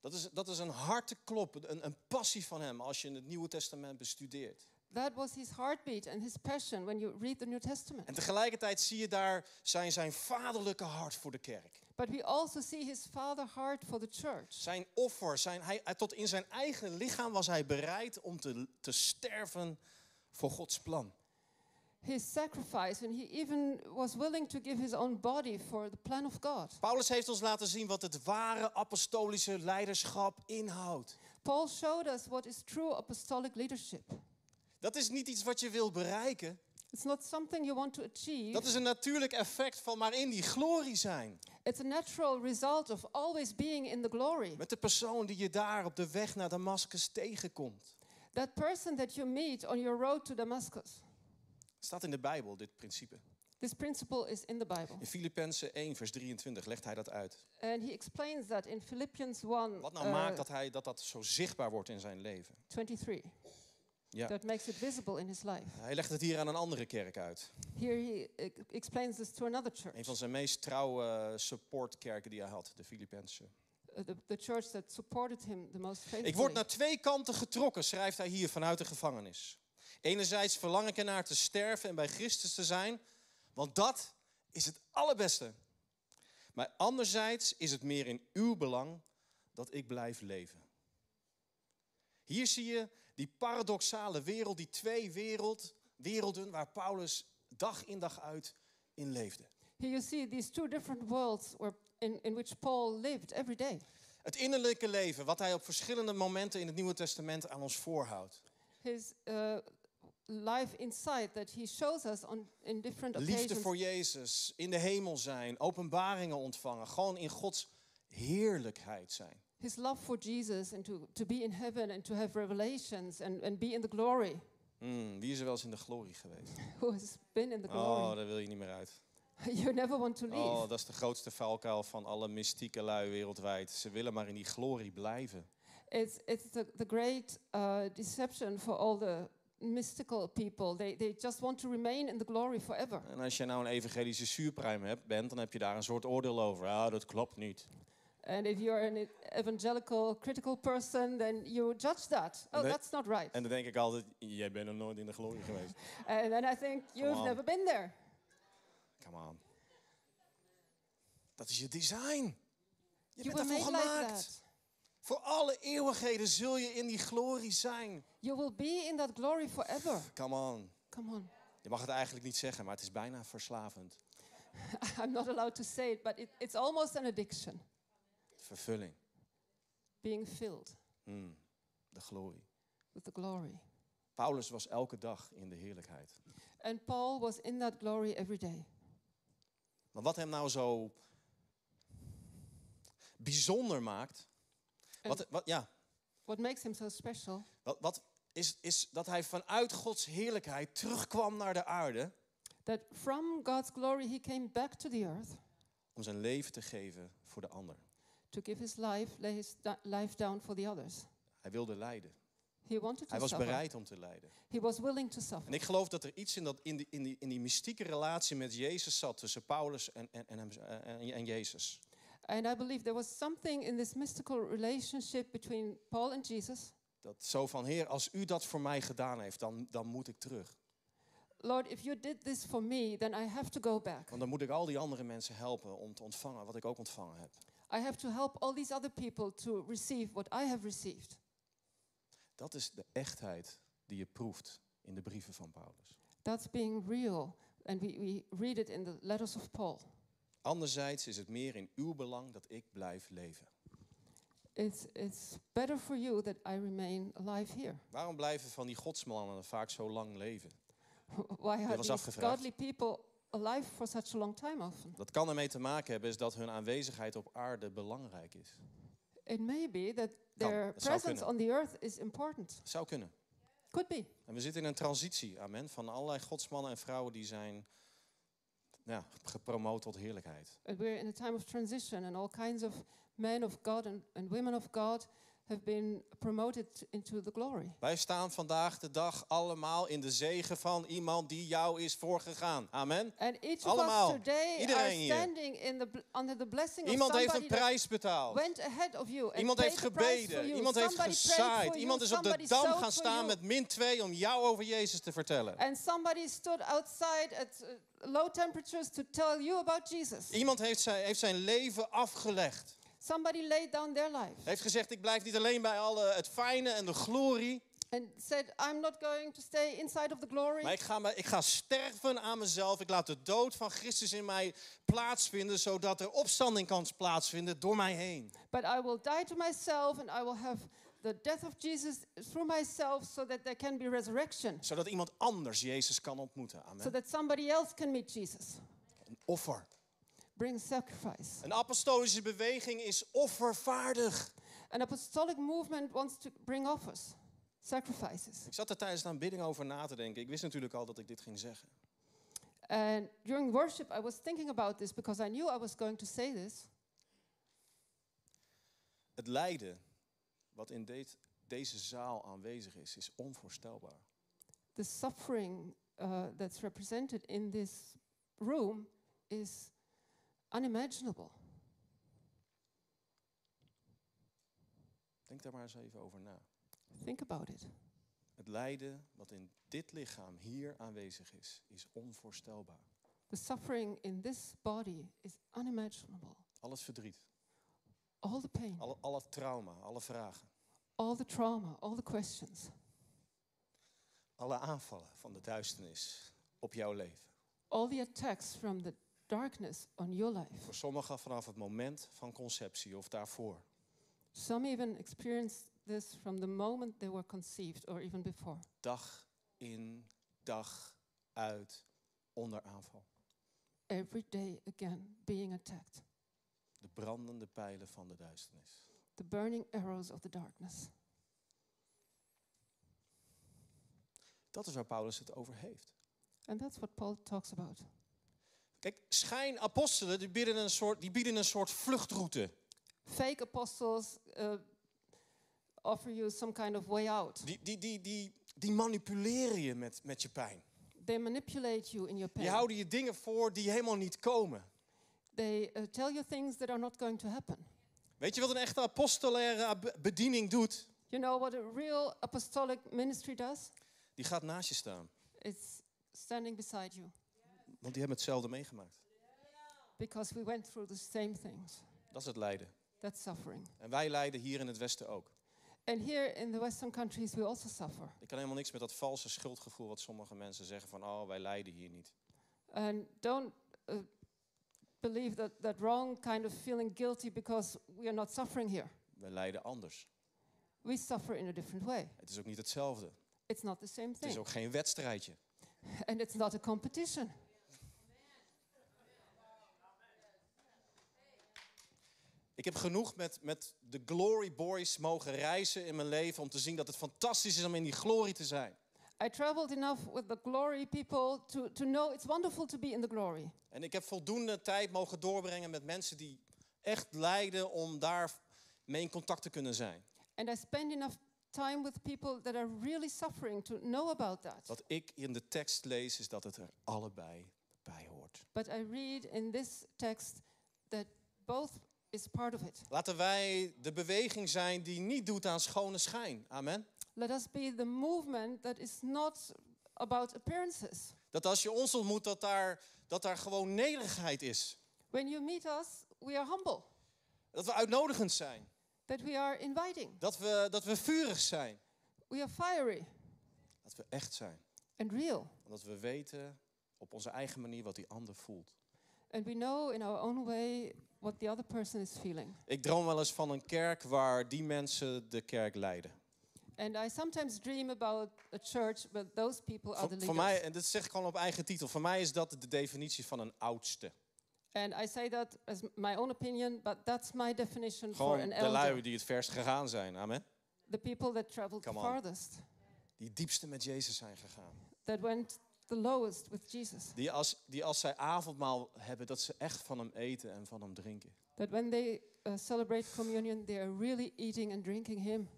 Dat is, dat is een harteklop, een, een passie van hem als je het Nieuwe Testament bestudeert. That was his heartbeat and his passion when you read the New Testament. En tegelijkertijd zie je daar zijn, zijn vaderlijke hart voor de kerk. But we also see his father heart for the church. Zijn offer, zijn, hij, tot in zijn eigen lichaam was hij bereid om te, te sterven voor Gods plan. His sacrifice, and he even was willing to give his own body for the plan of God. Paulus heeft ons laten zien wat het ware apostolische leiderschap inhoudt. Paul showed us what is true apostolic leadership. Dat is niet iets wat je wil bereiken. It's not something you want to achieve. Dat is een natuurlijk effect van maar in die glorie zijn. It's a natural result of always being in the glory. Met de persoon die je daar op de weg naar Damascus tegenkomt. That person that you meet on your road to Damascus. Staat in de Bijbel, dit principe. This principle is in the Bible. In Filippenzen één vers drieëntwintig legt hij dat uit. And he explains that in Philippians one. Wat nou uh, maakt dat hij dat dat zo zichtbaar wordt in zijn leven? drieëntwintig. Ja. That makes it visible in his life. Hij legt het hier aan een andere kerk uit. Here he explains this to another church. Een van zijn meest trouwe supportkerken die hij had, de Filippenzen. Uh, the, the church that supported him the most faithfully. Ik word naar twee kanten getrokken, schrijft hij hier vanuit de gevangenis. Enerzijds verlang ik ernaar te sterven en bij Christus te zijn, want dat is het allerbeste. Maar anderzijds is het meer in uw belang dat ik blijf leven. Hier zie je die paradoxale wereld, die twee wereld, werelden waar Paulus dag in dag uit in leefde. Here you see these two different worlds where in, in which Paul lived every day. Het innerlijke leven wat hij op verschillende momenten in het Nieuwe Testament aan ons voorhoudt. His uh, life inside that he shows us on in different occasions. Liefde voor Jezus, in de hemel zijn, openbaringen ontvangen, gewoon in Gods heerlijkheid zijn. His love for Jesus and to, to be in heaven and to have revelations and, and be in the glory. Mm, wie is er wel eens in de glorie geweest? Who has been in the glory? Oh, daar wil je niet meer uit. You never want to leave. Oh, dat is de grootste valkuil van alle mystieke lui wereldwijd. Ze willen maar in die glorie blijven. It's, it's the, the great uh, deception for all the mystical people. They, they just want to remain in the glory forever. En als je nou een evangelische zuurpruim hebt, bent, dan heb je daar een soort oordeel over. Ah, dat klopt niet. And if you're an evangelical, critical person, then you judge that. Oh, that's not right. En dan denk ik altijd, jij bent nog nooit in de glorie geweest. And then I think, you've never been there. Come on. Dat is je design. Je bent daarvoor gemaakt. Voor alle eeuwigheden zul je in die glorie zijn. You will be in that glory forever. Come on. Come on. Je mag het eigenlijk niet zeggen, maar het is bijna verslavend. I'm not allowed to say it, but it, it's almost an addiction. Vervulling. Being filled. Mm, de glorie. With the glory. Paulus was elke dag in de heerlijkheid. And Paul was in that glory every day. Maar wat hem nou zo bijzonder maakt. Wat, wat, ja. What makes him so special? Wat, wat is, is dat hij vanuit Gods heerlijkheid terugkwam naar de aarde. That from God's glory he came back to the earth. Om zijn leven te geven voor de ander. To give his life, lay his life down for the others. Hij wilde lijden. He wanted to hij was suffer. bereid om te lijden. He was willing to suffer. En ik geloof dat er iets in, dat, in, die, in, die, in die mystieke relatie met Jezus zat tussen Paulus en, en, en, hem, en, en Jezus. And I believe there was something in this mystical relationship between Paul and Jesus. Dat zo van, Heer, als u dat voor mij gedaan heeft, dan, dan moet ik terug. Lord, if you did this for me, then I have to go back. Want dan moet ik al die andere mensen helpen om te ontvangen wat ik ook ontvangen heb. I have to help all these other people to receive what I have received. Dat is de echtheid die je proeft in de brieven van Paulus. That's being real, and we, we read it in the letters of Paul. Anderzijds is het meer in uw belang dat ik blijf leven. It's, it's better for you that I remain alive here. Waarom blijven van die godsmannen vaak zo lang leven? Why are these godly people alive for such a long time often? Dat kan ermee te maken hebben is dat hun aanwezigheid op aarde belangrijk is. It may be that their presence on the earth is important. Zou kunnen. Could be. En we zitten in een transitie, amen, van allerlei godsmannen en vrouwen die zijn ja, gepromoot tot heerlijkheid. We're in a time of transition and all kinds of men of God and, and women of God have been promoted into the glory. Wij staan vandaag de dag allemaal in de zegen van iemand die jou is voorgegaan. Amen. And each allemaal. Of us today Iedereen are standing in the, under the blessing iemand of somebody. Iemand heeft een prijs betaald. Went ahead of you iemand heeft gebeden. Iemand heeft gezaaid. Iemand is op de dam gaan staan met min twee om jou over Jezus te vertellen. And somebody stood outside at low temperatures to tell you about Jesus. Iemand heeft zijn, heeft zijn leven afgelegd. Somebody laid down their life. Heeft gezegd, ik blijf niet alleen bij al het fijne en de glorie. And said, I'm not going to stay inside of the glory. Maar ik ga, me, ik ga sterven aan mezelf. Ik laat de dood van Christus in mij plaatsvinden, zodat er opstanding kan plaatsvinden door mij heen. But I will die to myself and I will have the death of Jesus through myself, so that there can be resurrection. Zodat iemand anders Jezus kan ontmoeten. Amen. So that somebody else can meet Jesus. Een offer. Bring sacrifice. Een apostolische beweging is offervaardig. An apostolic movement wants to bring offers, sacrifices. Ik zat er tijdens de aanbidding over na te denken. Ik wist natuurlijk al dat ik dit ging zeggen. And during worship I was thinking about this because I knew I was going to say this. Het lijden wat in dit, deze zaal aanwezig is, is onvoorstelbaar. The suffering uh, that's represented in this room is unimaginable. Denk daar maar eens even over na. Think about it. Het lijden wat in dit lichaam hier aanwezig is, is onvoorstelbaar. The suffering in this body is unimaginable. Al het verdriet. All the pain. Alle, al het trauma, alle vragen. All the trauma, all the questions. Alle aanvallen van de duisternis op jouw leven. All the attacks from the darkness on your life. Voor sommigen vanaf het moment van conceptie of daarvoor. Some even experienced this from the moment they were conceived or even before. Dag in, dag uit onder aanval. Every day again being attacked. De brandende pijlen van de duisternis. The burning arrows of the darkness. Dat is waar Paulus het over heeft. And that's what Paul talks about. Kijk, schijnapostelen die bieden een soort, die bieden een soort vluchtroute. Fake apostles uh, offer you some kind of way out. Die, die, die, die, die manipuleren je met, met je pijn. They manipulate you in your pain. Die houden je dingen voor die helemaal niet komen. They uh, tell you things that are not going to happen. Weet je wat een echte apostolaire bediening doet? You know what a real apostolic ministry does? Die gaat naast je staan. It's standing beside you. Want die hebben hetzelfde meegemaakt. Because we went through the same things. Dat is het lijden. That's suffering. En wij lijden hier in het Westen ook. And here in the Western countries we also suffer. Ik kan helemaal niks met dat valse schuldgevoel wat sommige mensen zeggen van oh, wij lijden hier niet. And don't uh, believe that that wrong kind of feeling guilty because we are not suffering here. Wij lijden anders. We suffer in a different way. Het is ook niet hetzelfde. It's not the same thing. Het is ook geen wedstrijdje. And it's not a competition. Ik heb genoeg met, met de Glory Boys mogen reizen in mijn leven om te zien dat het fantastisch is om in die glorie te zijn. I traveled enough with the glory people to, to know it's wonderful to be in the glory. En ik heb voldoende tijd mogen doorbrengen met mensen die echt lijden om daar mee in contact te kunnen zijn. And I spend enough time with people that are really suffering to know about that. Wat ik in de tekst lees is dat het er allebei bij hoort. But I read in this text that both is part of it. Laten wij de beweging zijn die niet doet aan schone schijn. Amen. Let us be the movement that is not about appearances. Dat als je ons ontmoet, dat daar, dat daar gewoon nederigheid is. When you meet us, we are humble. Dat we uitnodigend zijn. That we are inviting. Dat we, dat we vurig zijn. We are fiery. Dat we echt zijn. And real. Dat we weten op onze eigen manier wat die ander voelt. And we know in our own way what the other person is feeling. Ik droom wel eens van een kerk waar die mensen de kerk leiden. And I sometimes dream about a church where those people are the leaders. Voor mij, en dit zeg ik gewoon op eigen titel, voor mij is dat de definitie van een oudste. And I say that as my own opinion, but that's my definition for an elder. Gewoon de lui die het verst gegaan zijn, amen. The people that traveled farthest. die diepste met Jezus zijn gegaan. That went the lowest with Jesus. Die als, die als zij avondmaal hebben, dat ze echt van hem eten en van hem drinken. That when they uh, celebrate communion, they are really eating and drinking him.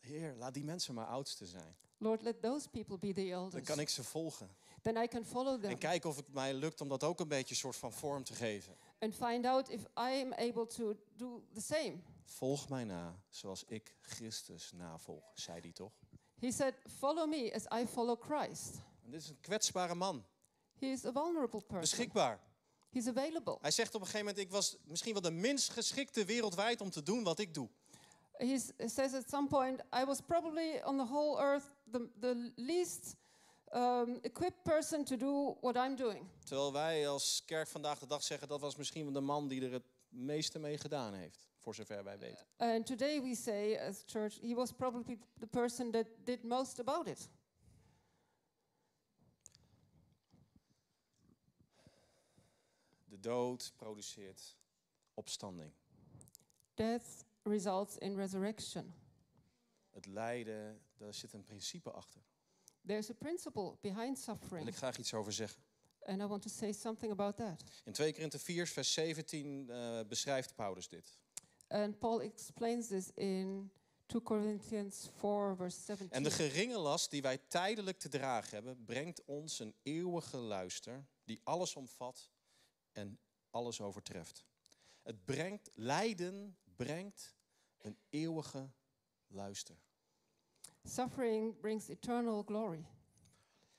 Heer, laat die mensen maar oudste zijn. Lord, let those people be the elders. Dan kan ik ze volgen. Then I can follow them. En kijken of het mij lukt om dat ook een beetje soort van vorm te geven. And find out if I am able to do the same. Volg mij na, zoals ik Christus navolg, zei hij toch? He said, follow me as I follow Christ. En dit is een kwetsbare man. He is a vulnerable person. Beschikbaar. He's available. Hij zegt op een gegeven moment, ik was misschien wel de minst geschikte wereldwijd om te doen wat ik doe. He says at some point, I was probably on the whole earth the, the least um, equipped person to do what I'm doing. Terwijl wij als kerk vandaag de dag zeggen, dat was misschien wel de man die er het meeste mee gedaan heeft, voor zover wij weten. Uh, and today we say as church, he was probably the person that did most about it. De dood produceert opstanding. Death results in resurrection. Het lijden, daar zit een principe achter. There's a principle behind suffering. Wil ik graag iets over zeggen. And I want to say something about that. In Tweede Korinthe vier vers zeventien uh, beschrijft Paulus dit. And Paul explains this in Tweede Corinthians vier vers zeventien. En de geringe last die wij tijdelijk te dragen hebben, brengt ons een eeuwige luister die alles omvat en alles overtreft. Het brengt lijden brengt een eeuwige luister. Suffering brings eternal glory.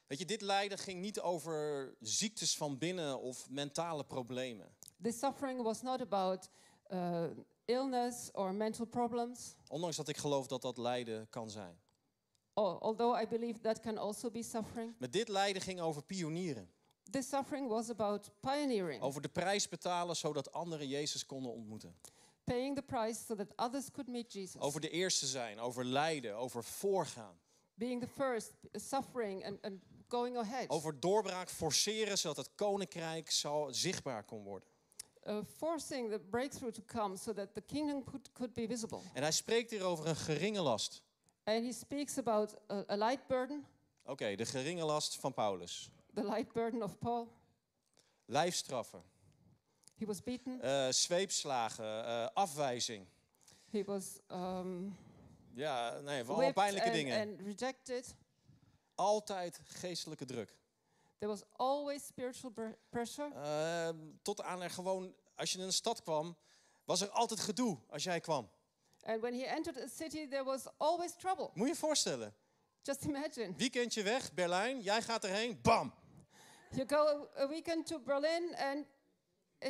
Weet je, dit lijden ging niet over ziektes van binnen of mentale problemen. This suffering was not about uh, illness or mental problems. Ondanks dat ik geloof dat dat lijden kan zijn. Oh, although I believe that can also be suffering. Maar dit lijden ging over pionieren. This suffering was about pioneering. Over de prijs betalen zodat anderen Jezus konden ontmoeten. Paying the price so that others could meet Jesus. Over de eerste zijn, over lijden, over voorgaan. Being the first, suffering and, and going ahead. Over doorbraak forceren zodat het koninkrijk zo zichtbaar kon worden. Uh, forcing the breakthrough to come so that the kingdom could, could be visible. En hij spreekt hier over een geringe last. And he speaks about a, a light burden. Oké, okay, de geringe last van Paulus. The light burden of Paul. Lijfstraffen. He was beaten. Uh, zweepslagen, uh, afwijzing. He was, um, ja, nee, vooral pijnlijke and, dingen. And rejected. Altijd geestelijke druk. There was always spiritual pressure. Uh, tot aan er gewoon, als je in een stad kwam, was er altijd gedoe als jij kwam. And when he entered a city, there was always trouble. Moet je je voorstellen. Just imagine. Weekendje weg, Berlijn, jij gaat erheen, bam! You go a weekend to Berlin and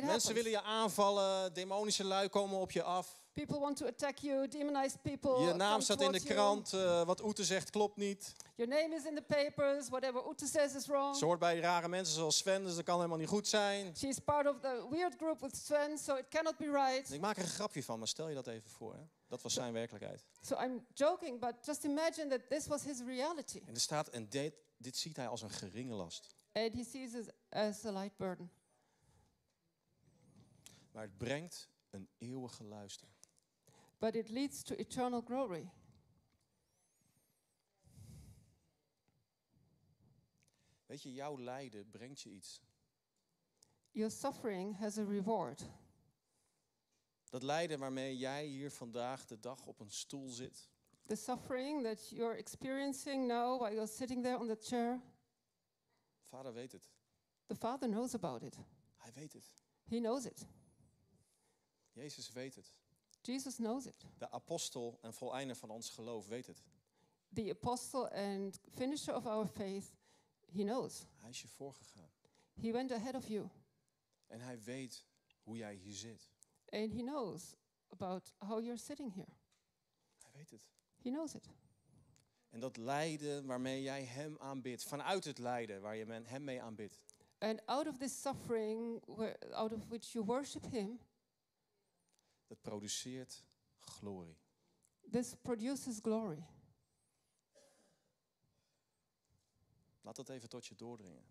mensen willen je aanvallen, demonische lui komen op je af. People want to attack you, demonized people. Je naam staat in de krant, uh, wat Oete zegt klopt niet. Your name is in the papers, whatever Oete says is wrong. Ze hoort bij rare mensen zoals Sven, dus dat kan helemaal niet goed zijn. She is part of the weird group with Sven, so it cannot be right. Ik maak er een grapje van, maar stel je dat even voor, hè? Dat was zijn werkelijkheid. So I'm joking, but just imagine that this was his reality. En er staat en dit, dit ziet hij als een geringe last. And he sees it as a light burden. Maar het brengt een eeuwige luister. But it leads to eternal glory. Weet je, jouw lijden brengt je iets. Your suffering has a reward. Dat lijden waarmee jij hier vandaag de dag op een stoel zit. The suffering that you're experiencing now while you're sitting there on the chair. Vader weet het. The Father knows about it. Hij weet het. He knows it. Jezus weet het. Jesus knows it. De apostel en voleinder van ons geloof weet het. The apostle and finisher of our faith, he knows. Hij is je voorgegaan. He went ahead of you. En hij weet hoe jij hier zit. And he knows about how you're sitting here. Hij weet het. He knows it. En dat lijden waarmee jij hem aanbidt, vanuit het lijden waar je hem mee aanbidt. And out of this suffering, out of which you worship him. Dat produceert glorie. This produces glory. Laat dat even tot je doordringen.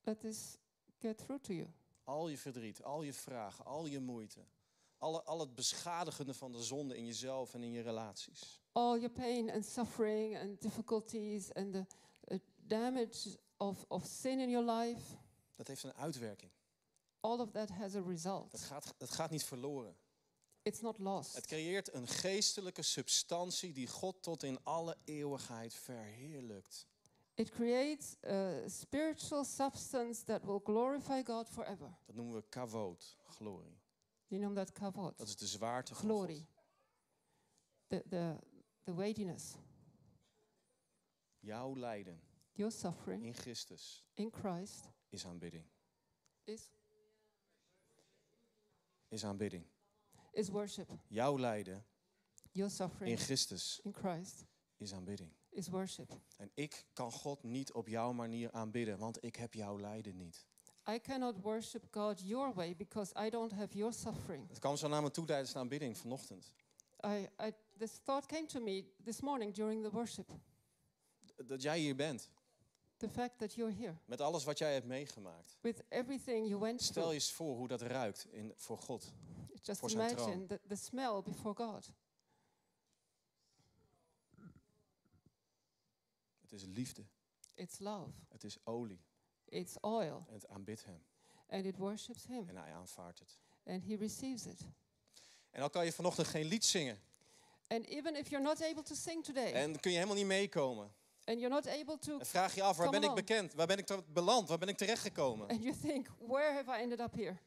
Let this get through to you. Al je verdriet, al je vragen, al je moeite. Alle, al het beschadigende van de zonde in jezelf en in je relaties. All your pain and suffering and difficulties and the uh, damage of, of sin in your life. Dat heeft een uitwerking. All of that has a result. Het gaat, het gaat niet verloren. It's not lost. Het creëert een geestelijke substantie die God tot in alle eeuwigheid verheerlijkt. It creates a spiritual substance that will glorify God forever. Dat noemen we kavod, glorie. Je noemt dat kavod. Dat is de zwaarte van God. Glorie. The, the, the weightiness. Jouw lijden. Your suffering. In Christus. In Christ. Is aanbidding. Is. Is aanbidding. Is worship. Jouw lijden. Your suffering. In Christus. In Christ. Is aanbidding. Is worship. En ik kan God niet op jouw manier aanbidden, want ik heb jouw lijden niet. I cannot worship God your way because I don't have your suffering. Het kwam zo naar me toe tijdens de aanbidding vanochtend. I, I, this thought came to me this morning during the worship. Dat jij hier bent. The fact that you're here. Met alles wat jij hebt meegemaakt. With everything you went through. Stel je eens voor hoe dat ruikt in, voor God. Just voor zijn imagine the, the smell before God. Het is liefde. It's love. Het is olie. It's oil. En het aanbidt hem. And it worships him. En hij aanvaardt het. And he receives it. En al kan je vanochtend geen lied zingen. And even if you're not able to sing today. En kun je helemaal niet meekomen. And you're not able to. En vraag je af, waar ben ik bekend? Waar ben ik beland? Waar ben ik terechtgekomen? And you think, where have I ended up here?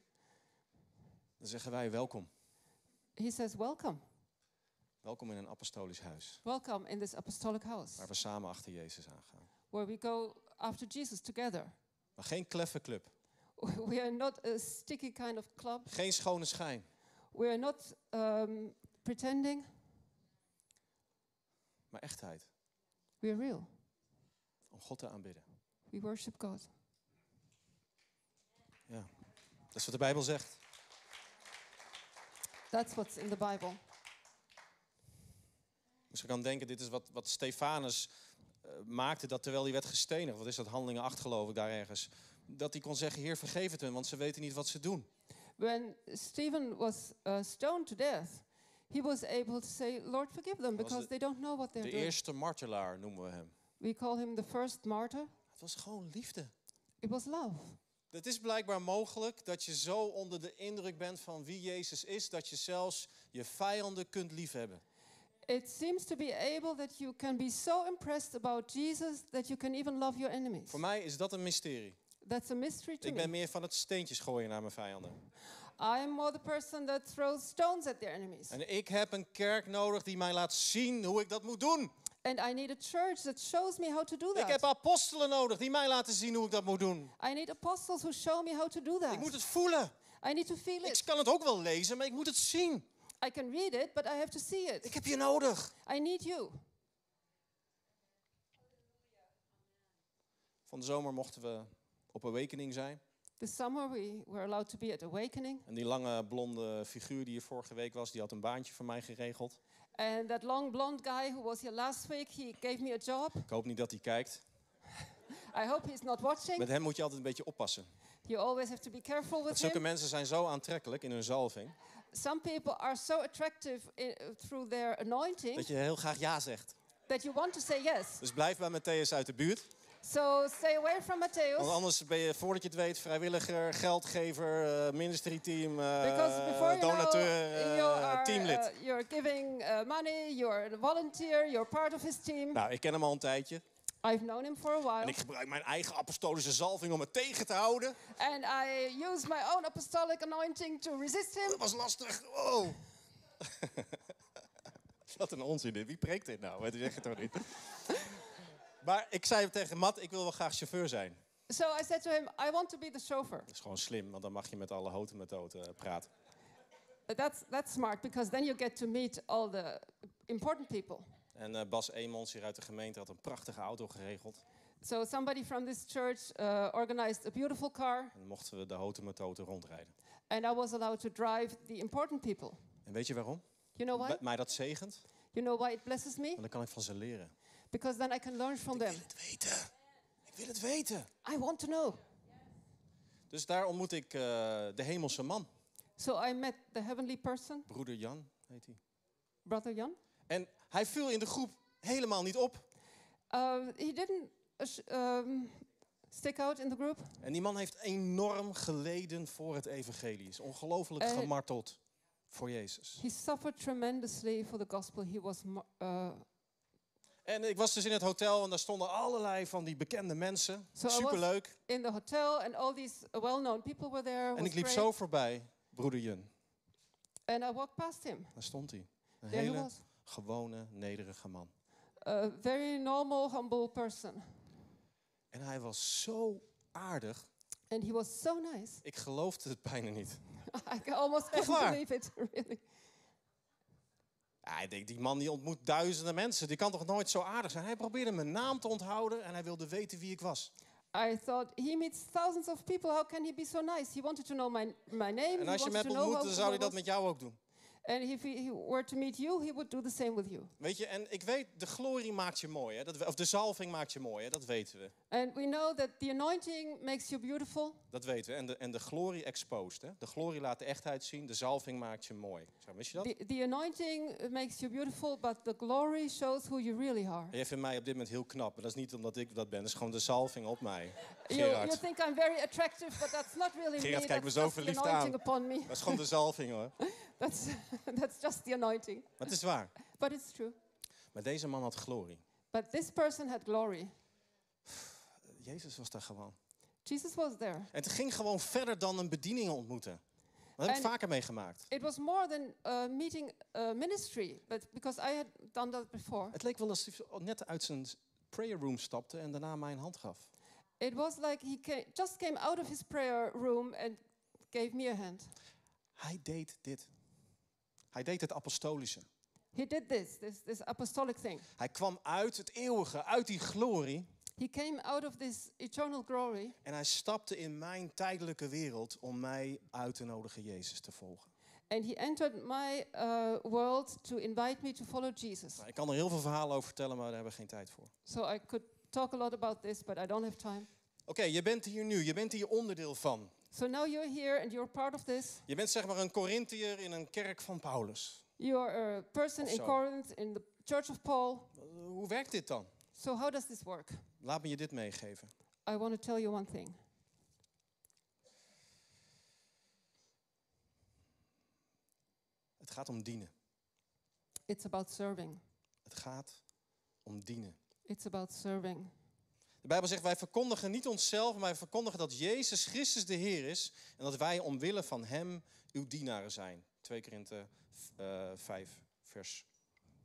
Dan zeggen wij welkom. He says welcome. Welkom in een apostolisch huis. Welcome in this apostolic house. Waar we samen achter Jezus aangaan. Where we go after Jesus together. Maar geen kleffenclub. We are not a sticky kind of club. Geen schone schijn. We are not um, pretending. Maar echtheid. We are real. Om God te aanbidden. We worship God. Ja, dat is wat de Bijbel zegt. That's what's in the Bible. Dus je kan denken, dit is wat, wat Stefanus uh, maakte, dat terwijl hij werd gestenigd. Wat is dat, Handelingen acht geloof ik daar ergens. Dat hij kon zeggen, Heer vergeef het hen, want ze weten niet wat ze doen. When Stephen was uh, stoned to death, he was able to say, Lord forgive them, because de, they don't know what they're de doing. De eerste martelaar noemen we hem. We call him the first martyr. Het was gewoon liefde. It was love. Het is blijkbaar mogelijk dat je zo onder de indruk bent van wie Jezus is, dat je zelfs je vijanden kunt liefhebben. It seems to be able that you can be so impressed about Jesus that you can even love your enemies. Voor mij is dat een mysterie. That's a mystery to me. Ik ben meer van het steentjes gooien naar mijn vijanden. I'm more the person that throws stones at their enemies. En ik heb een kerk nodig die mij laat zien hoe ik dat moet doen. And I need a church that shows me how to do that. Ik heb apostelen nodig die mij laten zien hoe ik dat moet doen. I need apostles who show me how to do that. Ik moet het voelen. I need to feel it. Ik kan het ook wel lezen, maar ik moet het zien. I can read it, but I have to see it. Ik heb je nodig. I need you. Van de zomer mochten we op Awakening zijn. This summer we were allowed to be at Awakening. En die lange blonde figuur die hier vorige week was, die had een baantje voor mij geregeld. And that long blonde guy who was here last week, he gave me a job. Ik hoop niet dat hij kijkt. I hope he's not watching. Met hem moet je altijd een beetje oppassen. You always have to be careful with him. Zulke mensen zijn zo aantrekkelijk in hun zalving. Some people are so attractive in, uh, through their anointing. Dat je heel graag ja zegt. That you want to say yes. Dus blijf bij Mattheüs uit de buurt. So stay away from Mattheüs. Want anders ben je, voordat je het weet, vrijwilliger, geldgever, uh, ministerieteam, uh, donateur, uh, you are, teamlid. Uh, you're giving uh, money, you're a volunteer, you're part of his team. Nou, ik ken hem al een tijdje. I've known him for a while. En ik gebruik mijn eigen apostolische zalving om het tegen te houden. And I use my own apostolic anointing to resist him. Dat was lastig. Oh. Wat een onzin dit. Wie preekt dit nou? Dat zeg je toch niet. Maar ik zei tegen Matt, ik wil wel graag chauffeur zijn. So I said to him, I want to be the chauffeur. Dat is gewoon slim, want dan mag je met alle houten metoten praten. That's, that's smart, because then you get to meet all the important people. En uh, Bas Emons hier uit de gemeente had een prachtige auto geregeld. So somebody from this church uh, organized a beautiful car. En mochten we de houten metoten rondrijden. And I was allowed to drive the important people. En weet je waarom? You know why? B- mij dat zegent. You know why it blesses me? Want dan kan ik van ze leren. Because then I can learn from them. Ik wil het weten. Ik wil het weten. I want to know. Dus daar ontmoet ik uh, de hemelse man. So I met the heavenly person. Broeder Jan heet hij. Brother Jan. En hij viel in de groep helemaal niet op. Uh, he didn't um, stick out in the group. En die man heeft enorm geleden voor het evangelie. Is ongelooflijk uh, gemarteld voor Jezus. He suffered tremendously for the gospel. He was uh, En ik was dus in het hotel en daar stonden allerlei van die bekende mensen. So Superleuk. In the hotel and all these well-known people were there. En ik liep great. zo voorbij, broeder Yun. And I walked past him. Daar stond hij. Een there hele gewone, nederige man. A very normal, humble person. En hij was zo aardig. And he was so nice. Ik geloofde het bijna niet. I almost couldn't believe it, really. Ja, ik denk, die man die ontmoet duizenden mensen. Die kan toch nooit zo aardig zijn? Hij probeerde mijn naam te onthouden en hij wilde weten wie ik was. I thought, he meets thousands of people. How can he be so nice? He wanted to know my, my name. En als je hem ontmoet, dan zou hij dat met jou ook doen. And if he were to meet you, he would do the same with you. Weet je, en ik weet, de glorie maakt je mooi, hè? Dat, of de zalving maakt je mooi, hè? Dat weten we. And we know that the anointing makes you beautiful. Dat weten we. En de, en de glorie exposed, hè? De glorie laat de echtheid zien. De zalving maakt je mooi. Zo, wist je dat? The, the anointing makes you beautiful, but the glory shows who you really are. En je vindt mij op dit moment heel knap, maar dat is niet omdat ik dat ben. Dat is gewoon de zalving op mij. Gerard. You, you think I'm very attractive, but that's not really Gerard, me. Kijk me zo verliefd aan. Dat is gewoon de zalving, hoor. That's, that's just the anointing. Maar het is waar. But it's true. Maar deze man had glorie. But this person had glory. Jezus was daar gewoon. Jesus was there. En het ging gewoon verder dan een bediening ontmoeten. Dat heb ik vaker meegemaakt. It was more than a meeting a ministry, but because I had done that before. Het leek wel alsof hij net uit zijn prayer room stapte en daarna mij een hand gaf. It was like he came, just came out of his prayer room and gave me a hand. Hij deed dit. Hij deed het apostolische. He did this, this, this apostolic thing. Hij kwam uit het eeuwige, uit die glorie. He came out of this eternal glory. En hij stapte in mijn tijdelijke wereld om mij uit te nodigen Jezus te volgen. And he entered my uh, world to invite me to follow Jesus. Nou, ik kan er heel veel verhalen over vertellen, maar daar hebben we geen tijd voor. So I could talk a lot about this, but I don't have time. Oké, okay, je bent hier nu, je bent hier onderdeel van. So now you're here and you're part of this. Je bent zeg maar een Korinthiër in een kerk van Paulus. You are a person in Corinth in the church of Paul. Hoe werkt dit dan? So how does this work? Laat me je dit meegeven. I want to tell you one thing. Het gaat om dienen. It's about serving. Het gaat om dienen. It's about serving. De Bijbel zegt, wij verkondigen niet onszelf, maar wij verkondigen dat Jezus Christus de Heer is. En dat wij omwille van hem uw dienaren zijn. twee Korinthe vijf, vers,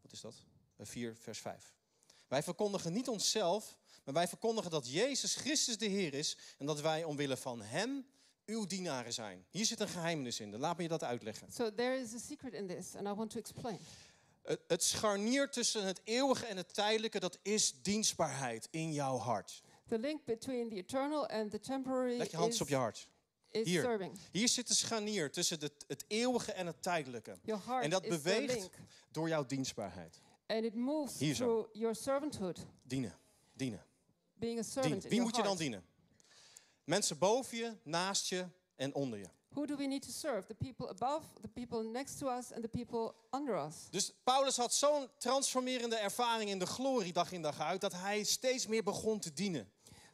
wat is dat? vier, vers vijf. Wij verkondigen niet onszelf, maar wij verkondigen dat Jezus Christus de Heer is. En dat wij omwille van hem uw dienaren zijn. Hier zit een geheimnis in. Dan laat me je dat uitleggen. So there is a secret in this and I want to explain. Het scharnier tussen het eeuwige en het tijdelijke, dat is dienstbaarheid in jouw hart. The link between the eternal and the temporary. Leg je hand is, op je hart. Hier. Serving. Hier zit de scharnier tussen de, het eeuwige en het tijdelijke. Your heart en dat is beweegt the link. Door jouw dienstbaarheid. And it moves Hier zo. Through your servanthood. Dienen, dienen. Being a servant Dien. Wie in moet je dan dienen? Mensen boven je, naast je en onder je. Who do we need to serve? The people above, the people next to us and the people under us. Dus Paulus had zo'n transformerende ervaring in de glorie dag in dag uit dat hij steeds meer begon te dienen.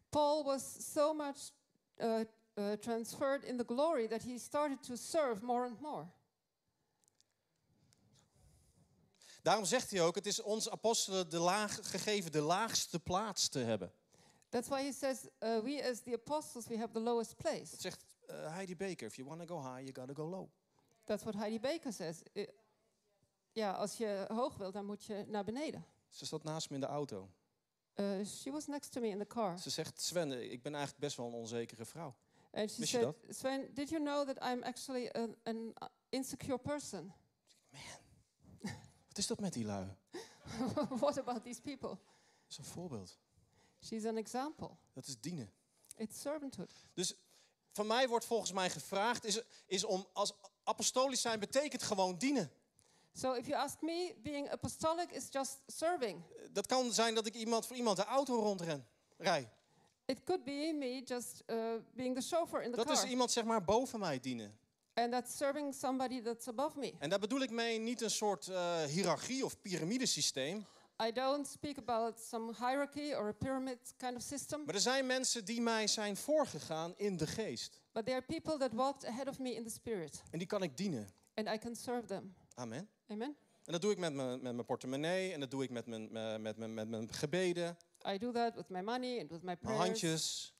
Paul was so much uh, uh, transferred in the glory that he started to serve more and more. Daarom zegt hij ook: het is ons apostelen de laag gegeven de laagste plaats te hebben. That's why he says uh, we as the apostles we have the lowest place. Dat zegt Uh, Heidi Baker, if you want to go high, you gotta go low. That's what Heidi Baker says. Uh, ja, als je hoog wilt, dan moet je naar beneden. Ze zat naast me in de auto. Uh, she was next to me in the car. Ze zegt, Sven, ik ben eigenlijk best wel een onzekere vrouw. And she Wist said, je dat? Sven, did you know that I'm actually an, an insecure person? Man, wat is dat met die lui? What about these people? Dat is een voorbeeld. She's an example. Dat is dienen. It's servanthood. Dus van mij wordt volgens mij gevraagd, is, is om als apostolisch zijn betekent gewoon dienen. So if you ask me, being apostolic is just serving. Dat kan zijn dat ik iemand voor iemand de auto rondren, rij. It could be me just uh, being the chauffeur in the dat car. Dat is iemand zeg maar boven mij dienen. And that's serving somebody that's above me. En daar bedoel ik mee niet een soort uh, hiërarchie of piramidesysteem. I don't speak about some hierarchy or a pyramid kind of system. Maar er zijn mensen die mij zijn voorgegaan in de geest. But there are people that walked ahead of me in the spirit. En die kan ik dienen. And I can serve them. Amen. Amen. En dat doe ik met mijn met mijn portemonnee en dat doe ik met mijn met mijn met mijn gebeden. I do that with my money and with my prayers. Mijn handjes.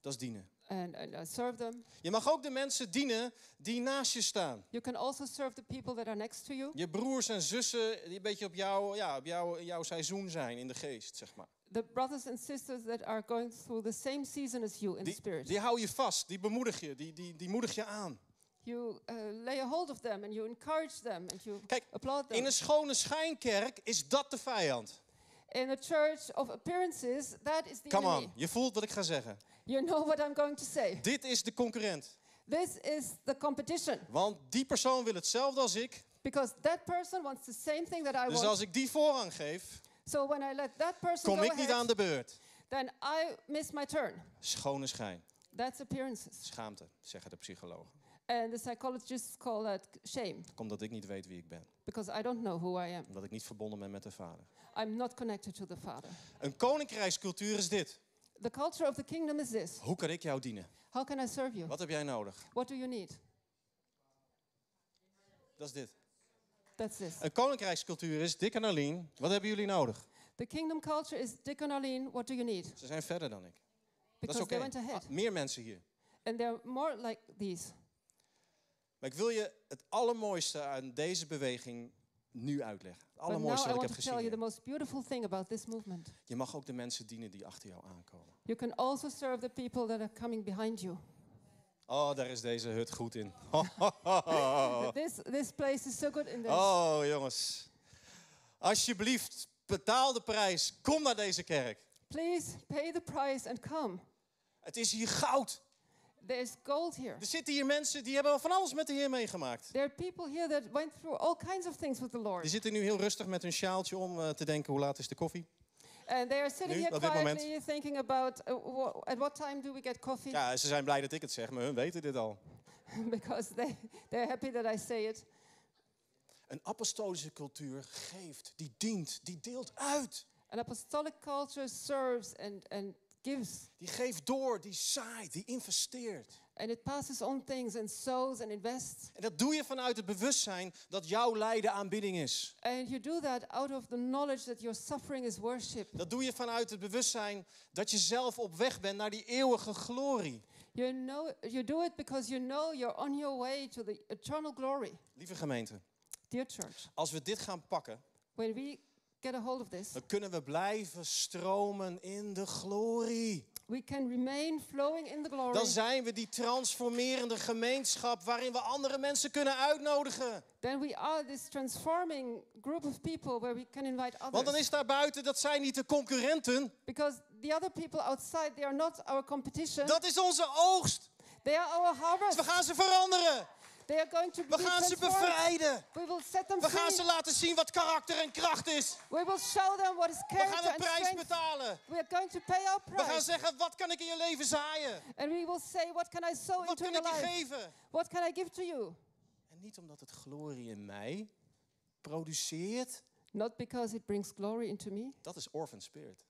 Dat is dienen. And, and I serve them. Je mag ook de mensen dienen die naast je staan. You can also serve the people that are next to you. Je broers en zussen die een beetje op jou, ja, op jou, jouw seizoen zijn in de geest, zeg maar. The brothers and sisters that are going through the same season as you in the spirit. Die hou je vast, die bemoedig je, die die die moedig je aan. You uh, lay a hold of them and you encourage them and you Kijk, applaud them. In een schone schijnkerk is dat de vijand. In a church of appearances, that is the Come enemy. On, je voelt wat ik ga zeggen. You know what I'm going to say. Dit is de concurrent. This is the competition. Want die persoon wil hetzelfde als ik. Because that person wants the same thing that I want. Dus als ik die voorrang geef, so when I let that person kom ik niet aan de beurt. Then I miss my turn. Schone schijn. That's appearances. Schaamte, zeggen de psychologen. And the psychologists call that shame. Omdat ik niet weet wie ik ben. Because I don't know who I am. Omdat ik niet verbonden ben met de Vader. I'm not connected to the Father. Een koninkrijkscultuur is dit. The culture of the kingdom is this. Hoe kan ik jou dienen? How can I serve you? Wat heb jij nodig? What do you need? Dat is dit. That's this. Een koninkrijkscultuur is Dick en Arlene. Wat hebben jullie nodig? The kingdom culture is Dick en Arlene. What do you need? Ze zijn verder dan ik. Because dat is oké. Okay. Ah, meer mensen hier. And there are more like these. Maar ik wil je het allermooiste aan deze beweging nu uitleggen. Het allermooiste wat ik heb gezien. Je mag ook de mensen dienen die achter jou aankomen. You can also serve the people that are coming behind you. Oh, daar is deze hut goed in. this, this place is so good in this. Oh, jongens. Alsjeblieft, betaal de prijs. Kom naar deze kerk. Please pay the price and come. Het is hier goud. There is gold here. Er zitten hier mensen die hebben van alles met de Heer meegemaakt. There are people here that went through all kinds of things with the Lord. Die zitten nu heel rustig met hun sjaaltje om uh, te denken hoe laat is de koffie. And they are sitting nu, here quietly thinking about uh, w- at what time do we get coffee? Ja, ze zijn blij dat ik het zeg, maar hun weten dit al. Because they they're happy that I say it. Een apostolische cultuur geeft, die dient, die deelt uit. An apostolic culture serves and and gives. Die geeft door, die zaait, die investeert. And it passes on things and sows and invests. En dat doe je vanuit het bewustzijn dat jouw lijden aanbidding is. And you do that out of the knowledge that your suffering is worship. Dat doe je vanuit het bewustzijn dat je zelf op weg bent naar die eeuwige glorie. You know, you do it because you know you're on your way to the eternal glory. Lieve gemeente. Dear church. Als we dit gaan pakken. When we get a hold of this. Dan kunnen we blijven stromen in de glorie. We can remain flowing in the glory. Dan zijn we die transformerende gemeenschap waarin we andere mensen kunnen uitnodigen. Then we are this transforming group of people where we can invite others. Want dan is daar buiten, dat zijn niet de concurrenten. Because the other people outside, they are not our competition. Dat is onze oogst. They are our harvest. Dus we gaan ze veranderen. They are going to be we gaan ze bevrijden. We, will set them we gaan ze laten zien wat karakter en kracht is. We, will show them what is we gaan een prijs betalen. We, are going to pay our price. We gaan zeggen, wat kan ik in je leven zaaien? And we will say, what can I sow wat into kan your ik je life? Geven? What can I give to you? En niet omdat het glorie in mij produceert. Not because it brings glory into me. Dat is orphan spirit.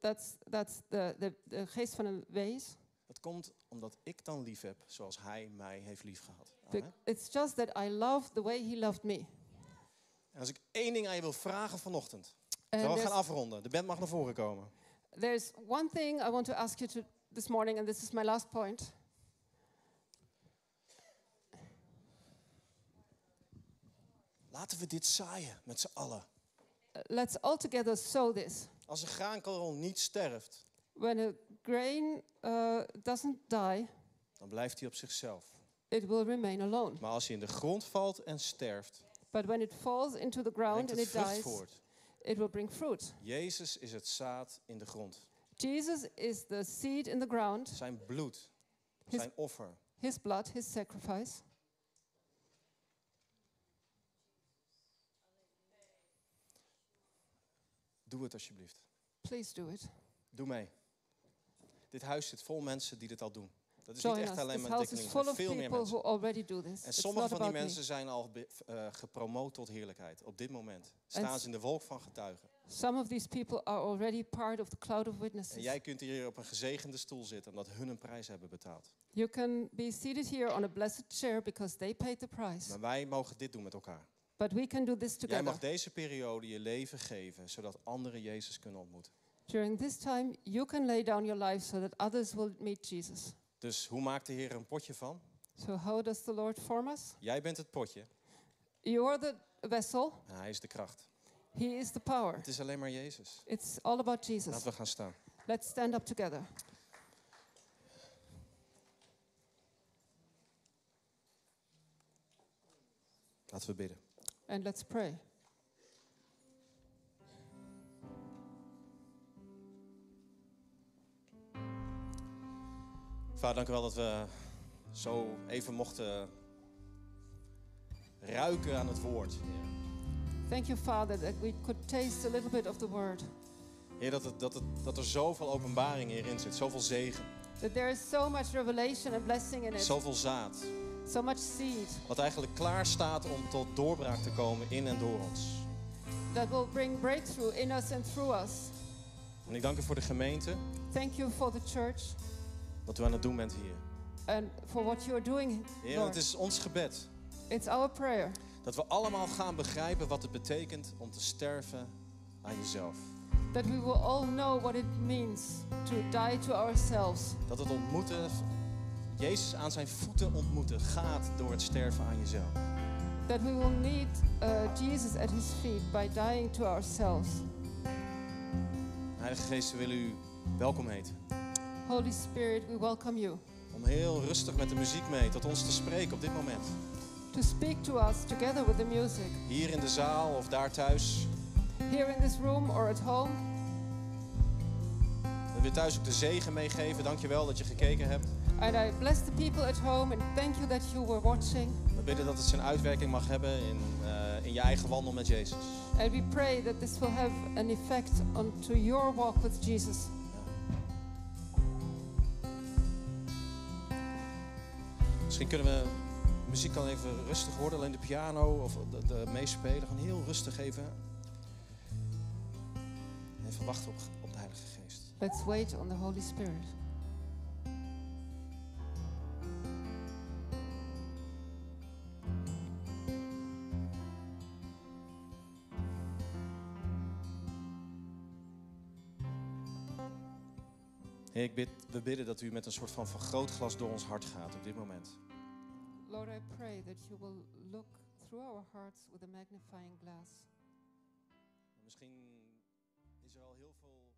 That's, that's the, the, de geest van een wees. Dat komt omdat ik dan lief heb zoals hij mij heeft lief gehad. Amen. It's just that I love the way he loved me. En als ik één ding aan je wil vragen vanochtend. Terwijl we gaan afronden. De band mag naar voren komen. There's one thing I want to ask you to this morning and this is my last point. Laten we dit zaaien met z'n allen. Uh, let's all together sow this. Als een graankorrel niet sterft. When a grain uh, doesn't die, dan blijft hij op zichzelf. It will remain alone. Maar als hij in de grond valt en sterft, but when it falls into the ground and it dies, voort. It will bring fruit. Jezus is het zaad in de grond. Jesus is the seed in the ground. Zijn bloed, his, zijn offer. His blood, his sacrifice. Doe het alsjeblieft. Please do it. Doe mee. Dit huis zit vol mensen die dit al doen. Dat is niet echt alleen maar Dick en Link, maar veel meer mensen. En sommige van die mensen zijn al uh, gepromoot tot heerlijkheid. Op dit moment staan ze in de wolk van getuigen. Some of these people are already part of the cloud of witnesses. En jij kunt hier op een gezegende stoel zitten omdat hun een prijs hebben betaald. You can be seated here on a blessed chair because they paid the price. Maar wij mogen dit doen met elkaar. But we can do this together. Jij mag deze periode je leven geven zodat anderen Jezus kunnen ontmoeten. During this time you can lay down your life so that others will meet Jesus. Dus hoe maakt de Heer een potje van? So how does the Lord form us? Jij bent het potje. You are the vessel. En hij is de kracht. He is the power. Het is alleen maar Jezus. It's all about Jesus. Laten we gaan staan. Let's stand up together. Laten we bidden. And let's pray. Vader, dank u wel dat we zo even mochten ruiken aan het woord. Thank you, Father, that we could taste a little bit of the word. Heer, dat, het, dat, het, dat er zoveel openbaring hierin zit, zoveel zegen. That there is so much revelation and blessing in it. Zoveel zaad. So much seed. Wat eigenlijk klaar staat om tot doorbraak te komen in en door ons. That will bring breakthrough in us and through us. En ik dank u voor de gemeente. Thank you for the church. Wat u aan het doen bent hier. And for what you are doing, Heer, Lord. Het is ons gebed. It's our prayer. Dat we allemaal gaan begrijpen wat het betekent om te sterven aan jezelf. That we will all know what it means to die to ourselves. Dat het ontmoeten, Jezus aan zijn voeten ontmoeten, gaat door het sterven aan jezelf. That we will need uh, Jesus at his feet by dying to ourselves. Heilige Geest, we willen u welkom heten. Holy Spirit, we welcome you. Om heel rustig met de muziek mee tot ons te spreken op dit moment. To speak to us together with the music. Hier in de zaal of daar thuis. Here in this room or at home. Dat we thuis ook de zegen meegeven. Dank je wel dat je gekeken hebt. And I bless the people at home and thank you that you were watching. We bidden dat het zijn uitwerking mag hebben in, uh, in je eigen wandel met Jezus. And we pray that this will have an effect on to your walk with Jesus. Ja. Misschien kunnen we muziek kan even rustig worden, alleen de piano of de, de meespelen gaan heel rustig even. Even wachten op, op de Heilige Geest. Let's wait on the Holy Spirit. Heer, ik bid, we bidden dat u met een soort van vergrootglas door ons hart gaat op dit moment. Lord, I pray that you will look through our hearts with a magnifying glass. Misschien is er al heel veel